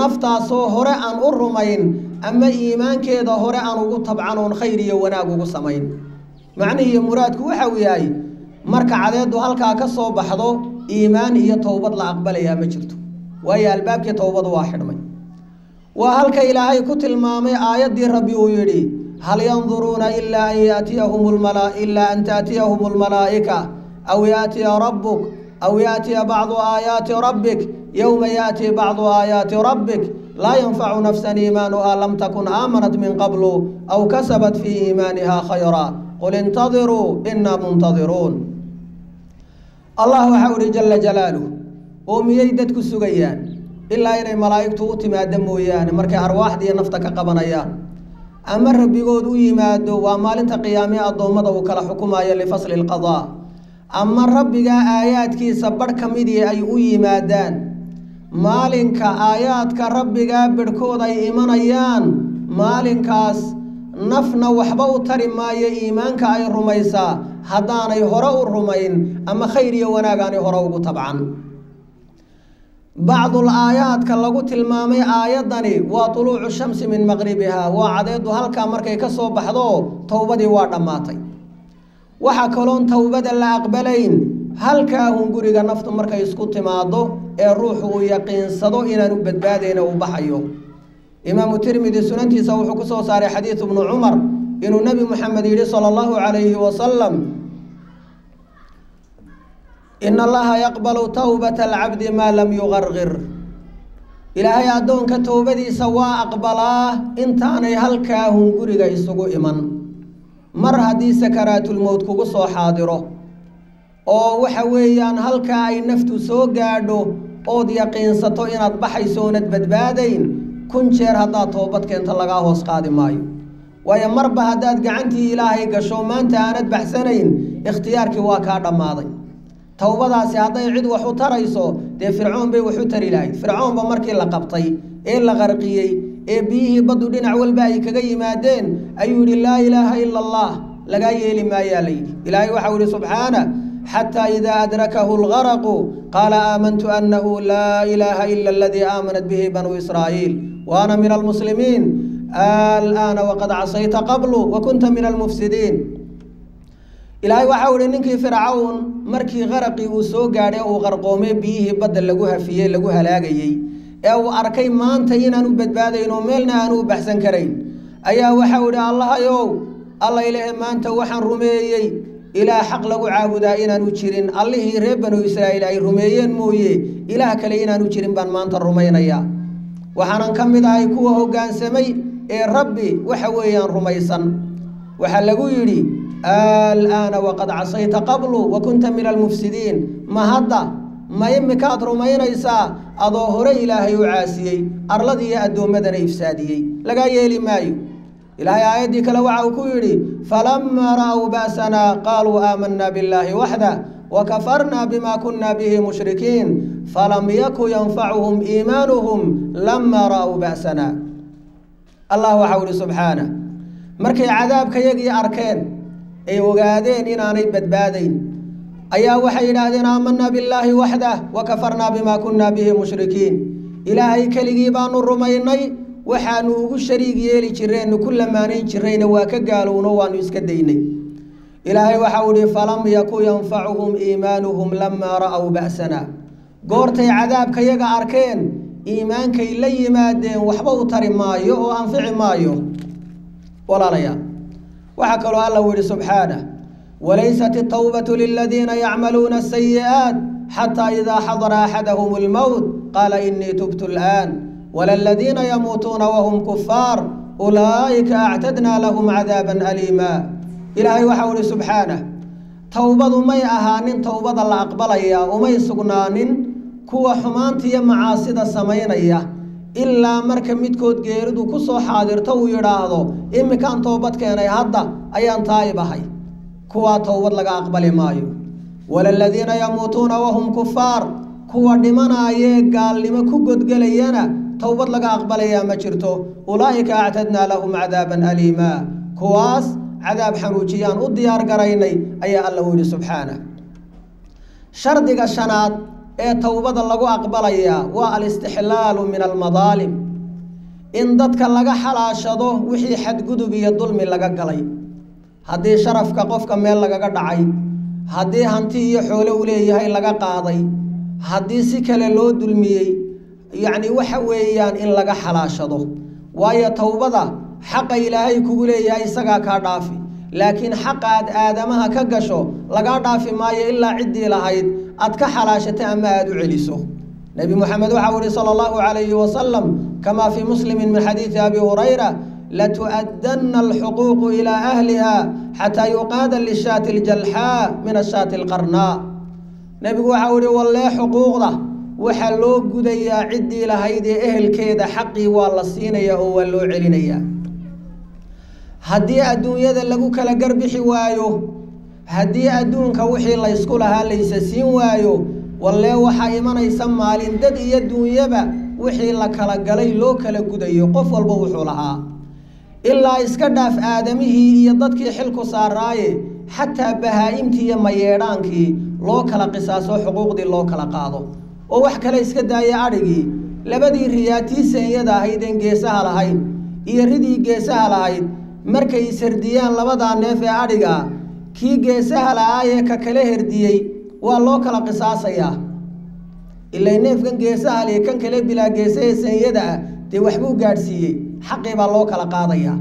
نفتا سو هوري أن الرمين أما إيمانك إذا هوري أنو طبعانون خيري وناقو سمين معني مرادك وحوي أي مركع عدد هلكا كسو بحضو إيمان هي توبة لا أقبلها مجرته وهي الباب كتوبة واحد من وهلك إلهي كتل مامي آيات دي ربي ويري هل ينظرون إلا أن يأتيهم الملائكة إلا أن تأتيهم الملائكة أو يأتي ربك أو يأتي بعض آيات ربك يوم يأتي بعض آيات ربك لا ينفع نفسا إيمانها لم تكن آمنت من قبل أو كسبت في إيمانها خيرا قل انتظروا إنا منتظرون الله حول جل جلاله وميدتك السجيان إلا إن الملائكة أتما دمويان مرك أرواح دي نفتك قبنيان أمر بيقودوا يمادوا وما لنتقيامي الضومضة وكلا حكومة لفصل القضاء أما ربك آياتك سبر كميدي أي أي مادان مالنك آياتك ربك بركود أي إيمان أيان مالنكاس نفنا وحبو تري ما يإيمانك أي رميسا هداني هراء الرمين أما خيري وناغاني هراء طبعا. بعض الآيات كاللغوت المامي آياتني وطلوع الشمس من مغربها وعديد هلك مركي كسو بحضو توبدي وارماتي وحكولون توبد الأقبلين هلك هنقرق النفط مركي يسكت ماضو الروح ويقين صدو إنا نبت بادين وبحيو. إمام الترمذي سننتي سوحك سوصاري حديث ابن عمر إنه النبي محمد صلى الله عليه وسلم إن الله يقبل توبة العبد ما لم يغرغر إلهي أدونك توبدي سواء أقبلاه إنتاني هلكا هنقرق إسوغو إمان مر هدي سكرات الموت كوغسو حاضره أو وحويان هلكا أي نفتو سوغادو أو ديقين ستو إناد بحي سوند بدبادين كن شير هذا توبتك أنت لقاه وسقاد ماي ويا مربى هذا قعنتي إلهي كشو ما أنت أنت بحسنين اختيارك واكاد ماضي توبة سعادة عد وحوتر يسو ده فرعون بي وحوتر إلهي فرعون بمركي لقبطي إيه لغرقي إيه بيه بدودين عول باي كجي مادين أيوري لا إله إلا الله لقاي لما يلي إلهي وحول سبحانه حتى إذا أدركه الغرق قال آمنت أنه لا إله إلا الذي آمنت به بنو إسرائيل وأنا من المسلمين الآن وقد عصيت قبل وكنت من المفسدين. إلهي وحاول إنك فرعون مركي غرقي وسوغاري وغرقومي بيه بدل لغوها فيه لغوها لاغيي أو أركي ما أنتين أنو بدبادين وميلنا أنو بحسن كرين أيا وحاول الله يو الله إله ما أنت وحن رميي إلى حق لغو عابدا إنا نوشيرين الله ربنا إسرائيل أي رميين مويه إله كلينا نوشيرين بان مانتا رمينا يا وحانا نكمد آي كوهو قان سمي إي ربي وحويان رميسا وحلقو يري الآن وقد عصيت قبله وكنت من المفسدين ما هدا ما يمكات رمينا يسا أظهر إله يعاسيي أرلدي أدو مدن إفساديي لقايا لمايو إلهي آياتي كالوعا وكويري فلما رأوا بأسنا قالوا آمنا بالله وحده وكفرنا بما كنا به مشركين فلم يكن ينفعهم إيمانهم لما رأوا بأسنا. الله وحول سبحانه مركي عذاب كيجي أركين أي وقادين إنا نبت بادين أيا وحينا دينا آمنا بالله وحده وكفرنا بما كنا به مشركين. إلهي كالجيبان الرميني وحانو شريك يلي جرين كلما نين جرين وكقالوا نوانو اسكديني. إلهي وحاولي فلم يكو ينفعهم إيمانهم لما رأوا بأسنا قورتي عذاب كيغا أركين إيمان كي لي مادين وحبوطر مايو وأنفع مايو ولا ليا وحكروا الله ولي سبحانه وليست التوبة للذين يعملون السيئات حتى إذا حضر أحدهم الموت قال إني تبت الآن وللذين يموتون وهم كفار أولئك أعتدنا لهم عذابا أليما. إلهي وحوله سبحانه توبة مي أهان توبة الله أقبليا ومي سقنان كوا حمانتي معاصد السمينية إلا مركب متكود جيرد وكسو حاضر تو يراهدو إما كان توبتك أنا يهدى أيان طايبهي كوا توبة لك أقبل مايو وللذين يموتون وهم كفار كوا دمنا يقال لما كود جلينا توبت لك أقبل يا مجرته أولئك أعتدنا لهم عذابا أليما كواس عذاب حنوشيان والديار قريني أي الله سبحانه. شردك الشنات اي توبت لك أقبل يا والاستحلال من المظالم إن دتك لك حلاشده وحي حد قدبي الظلم لك قلي هدي شرفك قفك ميل لك قدعي هدي هنتي حول وليه لك قاضي هدي سكل لو دلمي يعني وحويان إن لغا حلاشده وايا توبضة حق إلهي كغليا إساقا كادافي لكن حق آد آدمها كغشو لغا دافي مايا إلا عدي لهايد أدك حلاشة أما أدو عليسو. نبي محمد وحوري صلى الله عليه وسلم كما في مسلم من حديث أبي هريرة لتؤدن الحقوق إلى أهلها حتى يقاد للشاة الجلحاء من الشاة القرناء. نبي وحوري والله حقوق ده وحلو قديا عدي لهيدي أهل كيدا حقي والله سينيا هو اللو علينيا هدي أدون يدا لقوك لقرب حوايو هدي أدون كوحي الله يسكولها ليس سينوايو والله وحايمانا يسمى لندد يدون يبا وحي الله كالقلي لو كالقديا قفوا البوحو لها إلا إسكداف آدمه يضدك حلق ساراي حتى بهائمتي ميرانكي لوكال قصاصو حقوق دي لوكال قاضو ووحكال إسكدا يعرقي لبدي رياتي سيدا هيدين جيسها لهايد إيردي جيسها لهايد مركي سرديان لبدا نفي عرقا كي جيسها لهاي ككله هرديي واللوكال قصاصيا إلا نفقن جيسها لهاي كان كله بلا جيسه سيدا دي وحبو قارسيي حقي بالله كلا قاضية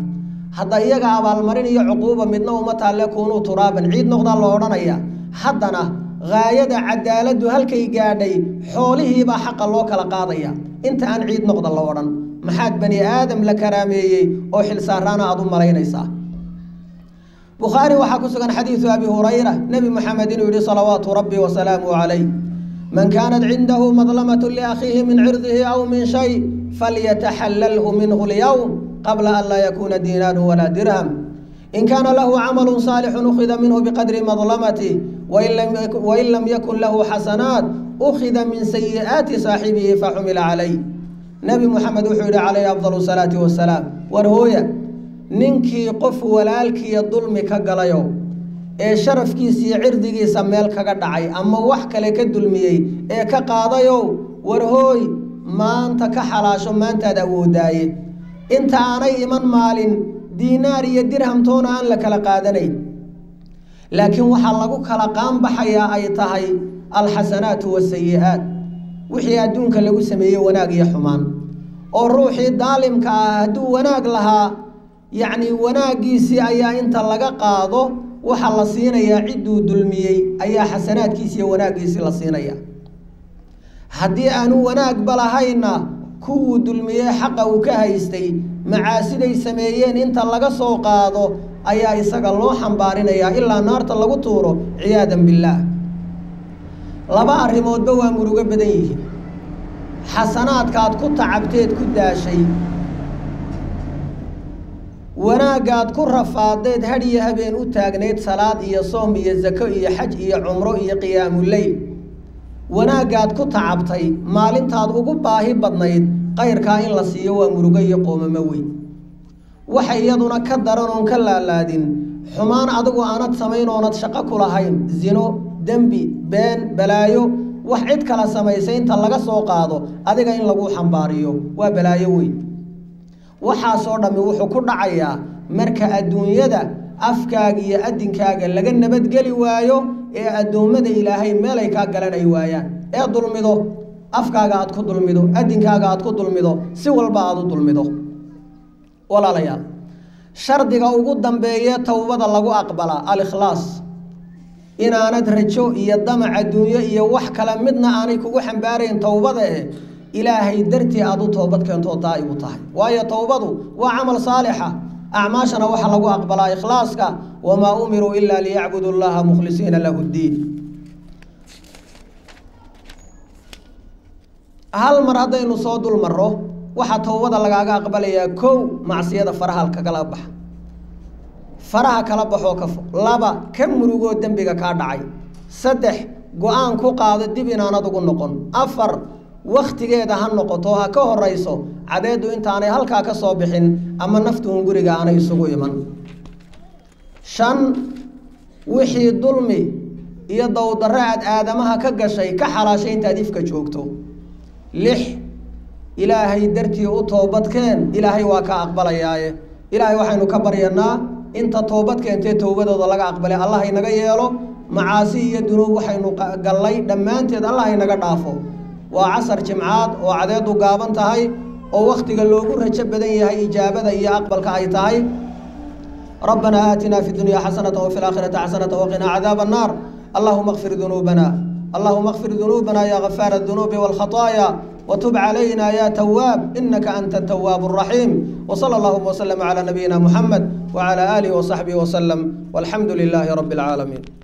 حتى يجا على المرين يعقوبة من نوم تلاكونه ترابا عيد نقطة لورانية حدنا غاية عدالة هالكي جادي حوله بحق الله كلا قاضية أنت عن عيد نقطة لوران محد بني آدم لكرامي أوحل سرانا أضم مرينيسا بخاري وحكوس عن حديث أبي هريرة نبي محمد عليه صلوات ربي وسلامه عليه من كانت عنده مظلمة لأخيه من عرضه أو من شيء فليتحلله منه اليوم قبل أن لا يكون دينار ولا درهم إن كان له عمل صالح أخذ منه بقدر مظلمته وإن لم يكن له حسنات أخذ من سيئات صاحبه فحمل عليه نبي محمد وحده عليه أفضل الصلاة والسلام ورهوية ننكي قف ولالكي الظلم كقليو إيه شرفكي عرضكي سميلك قدعي أما وحك لك الدلمي إيه كقاضيو ورهوي ما أنت كحلاش ما أنت داوداي أنت عري من مال دينار يدرهم تونا أن لك لقادني لكن وحلقوك لقام بحيا أيتهاي الحسنات والسيئات وحيا دونك اللي قسمي وناق يا حمان والروح الظالم كهدو وناق لها يعني وناقي سيئا أنت لقا قاضو وحلصينا يا عدو دلمي أي حسنات كيسي وناقي سيلصينا haddii aanu wanaag balahayna ku dulmiye xaq uu ka haystay macaasiday sameeyeen inta laga soo qaado ayaa isaga loo xambaarinaya ilaa naarta lagu tuuro ciyadan billah laba arimood baa muruga badan yihiin xasanaadkaad ku tacabteed ku daashay wanaagaad ku rafaadeed hadhiye habeen u taagneed salaad iyo soom iyo zako iyo xaj iyo umro iyo qiyaamul layl wanaagaad ku tacabtay maalintaad ugu baahi badnayd qayrka in la siiyo waa muruga iyo qoomama weyn waxa iyaduna ka daran oo ka laalaadin xumaan adigu aanad sameyn oo nad shaqo ku lahayn zino dambi been balaayo wax cid kala sameysay inta laga soo qaado adiga in lagu xambaariyo waa balaayo weyn waxa soo dhami wuxuu ku dhacayaa marka adduunyada afkaaga iyo adinkaaga laga nabad gali waayo ee adoomada ilaahay meel ay ka galanay waayaan ee dulmido afkaaga aad ku dulmido adinkaaga aad ku dulmido si walba aad u dulmido walaalayaal shardiga ugu dambeeya tawbada lagu aqbala al ikhlaas in aanad rajo iyo damac adduunyo iyo wax kala midna aanay kugu xambaareen tawbada ee ilaahay dartii aad u toobad keento daa'ib tahay waayo tawbadu waa amal saalixa أعماشنا وحلقوا أقبلا إخلاصك وما أمروا إلا ليعبدوا الله مخلصين له الدين هل مرضي نصاد المرة وحتوضى لقاق أقبل يكو مع سيادة فرها الكقلبح فرها كلبح وكفو لابا كم مروقو الدنبيقا كاردعي سدح قوان كو قاضي ديبنا ندقو النقن أفر وقتي هذا هالنقطة هكوه الرئيس عدد وانت أنا هلك كصابحين أما نفتهم قريجا أنا يسوي من شن وحي ظلمي يضو درعت آدمها كجشي كحراشين تديف كجوكتو لح إلهي درتي وطوبت كان إلهي واقع أقبل ياي إلهي وحي نكبر ينا أنت توبت كان تتوبت وضلق أقبل الله ينقيله معاصي الذنوب وحي نقلي دمانت الله ينقطعه وعصر جمعات وعدد قابن تهي ووقت قلوبو رجب بدنيا هي إجابة هي أقبل كأيتهاي ربنا آتنا في الدنيا حسنة وفي الآخرة حسنة وقنا عذاب النار اللهم اغفر ذنوبنا اللهم اغفر ذنوبنا يا غفار الذنوب والخطايا وتب علينا يا تواب إنك أنت التواب الرحيم وصلى الله وسلم على نبينا محمد وعلى آله وصحبه وسلم والحمد لله رب العالمين.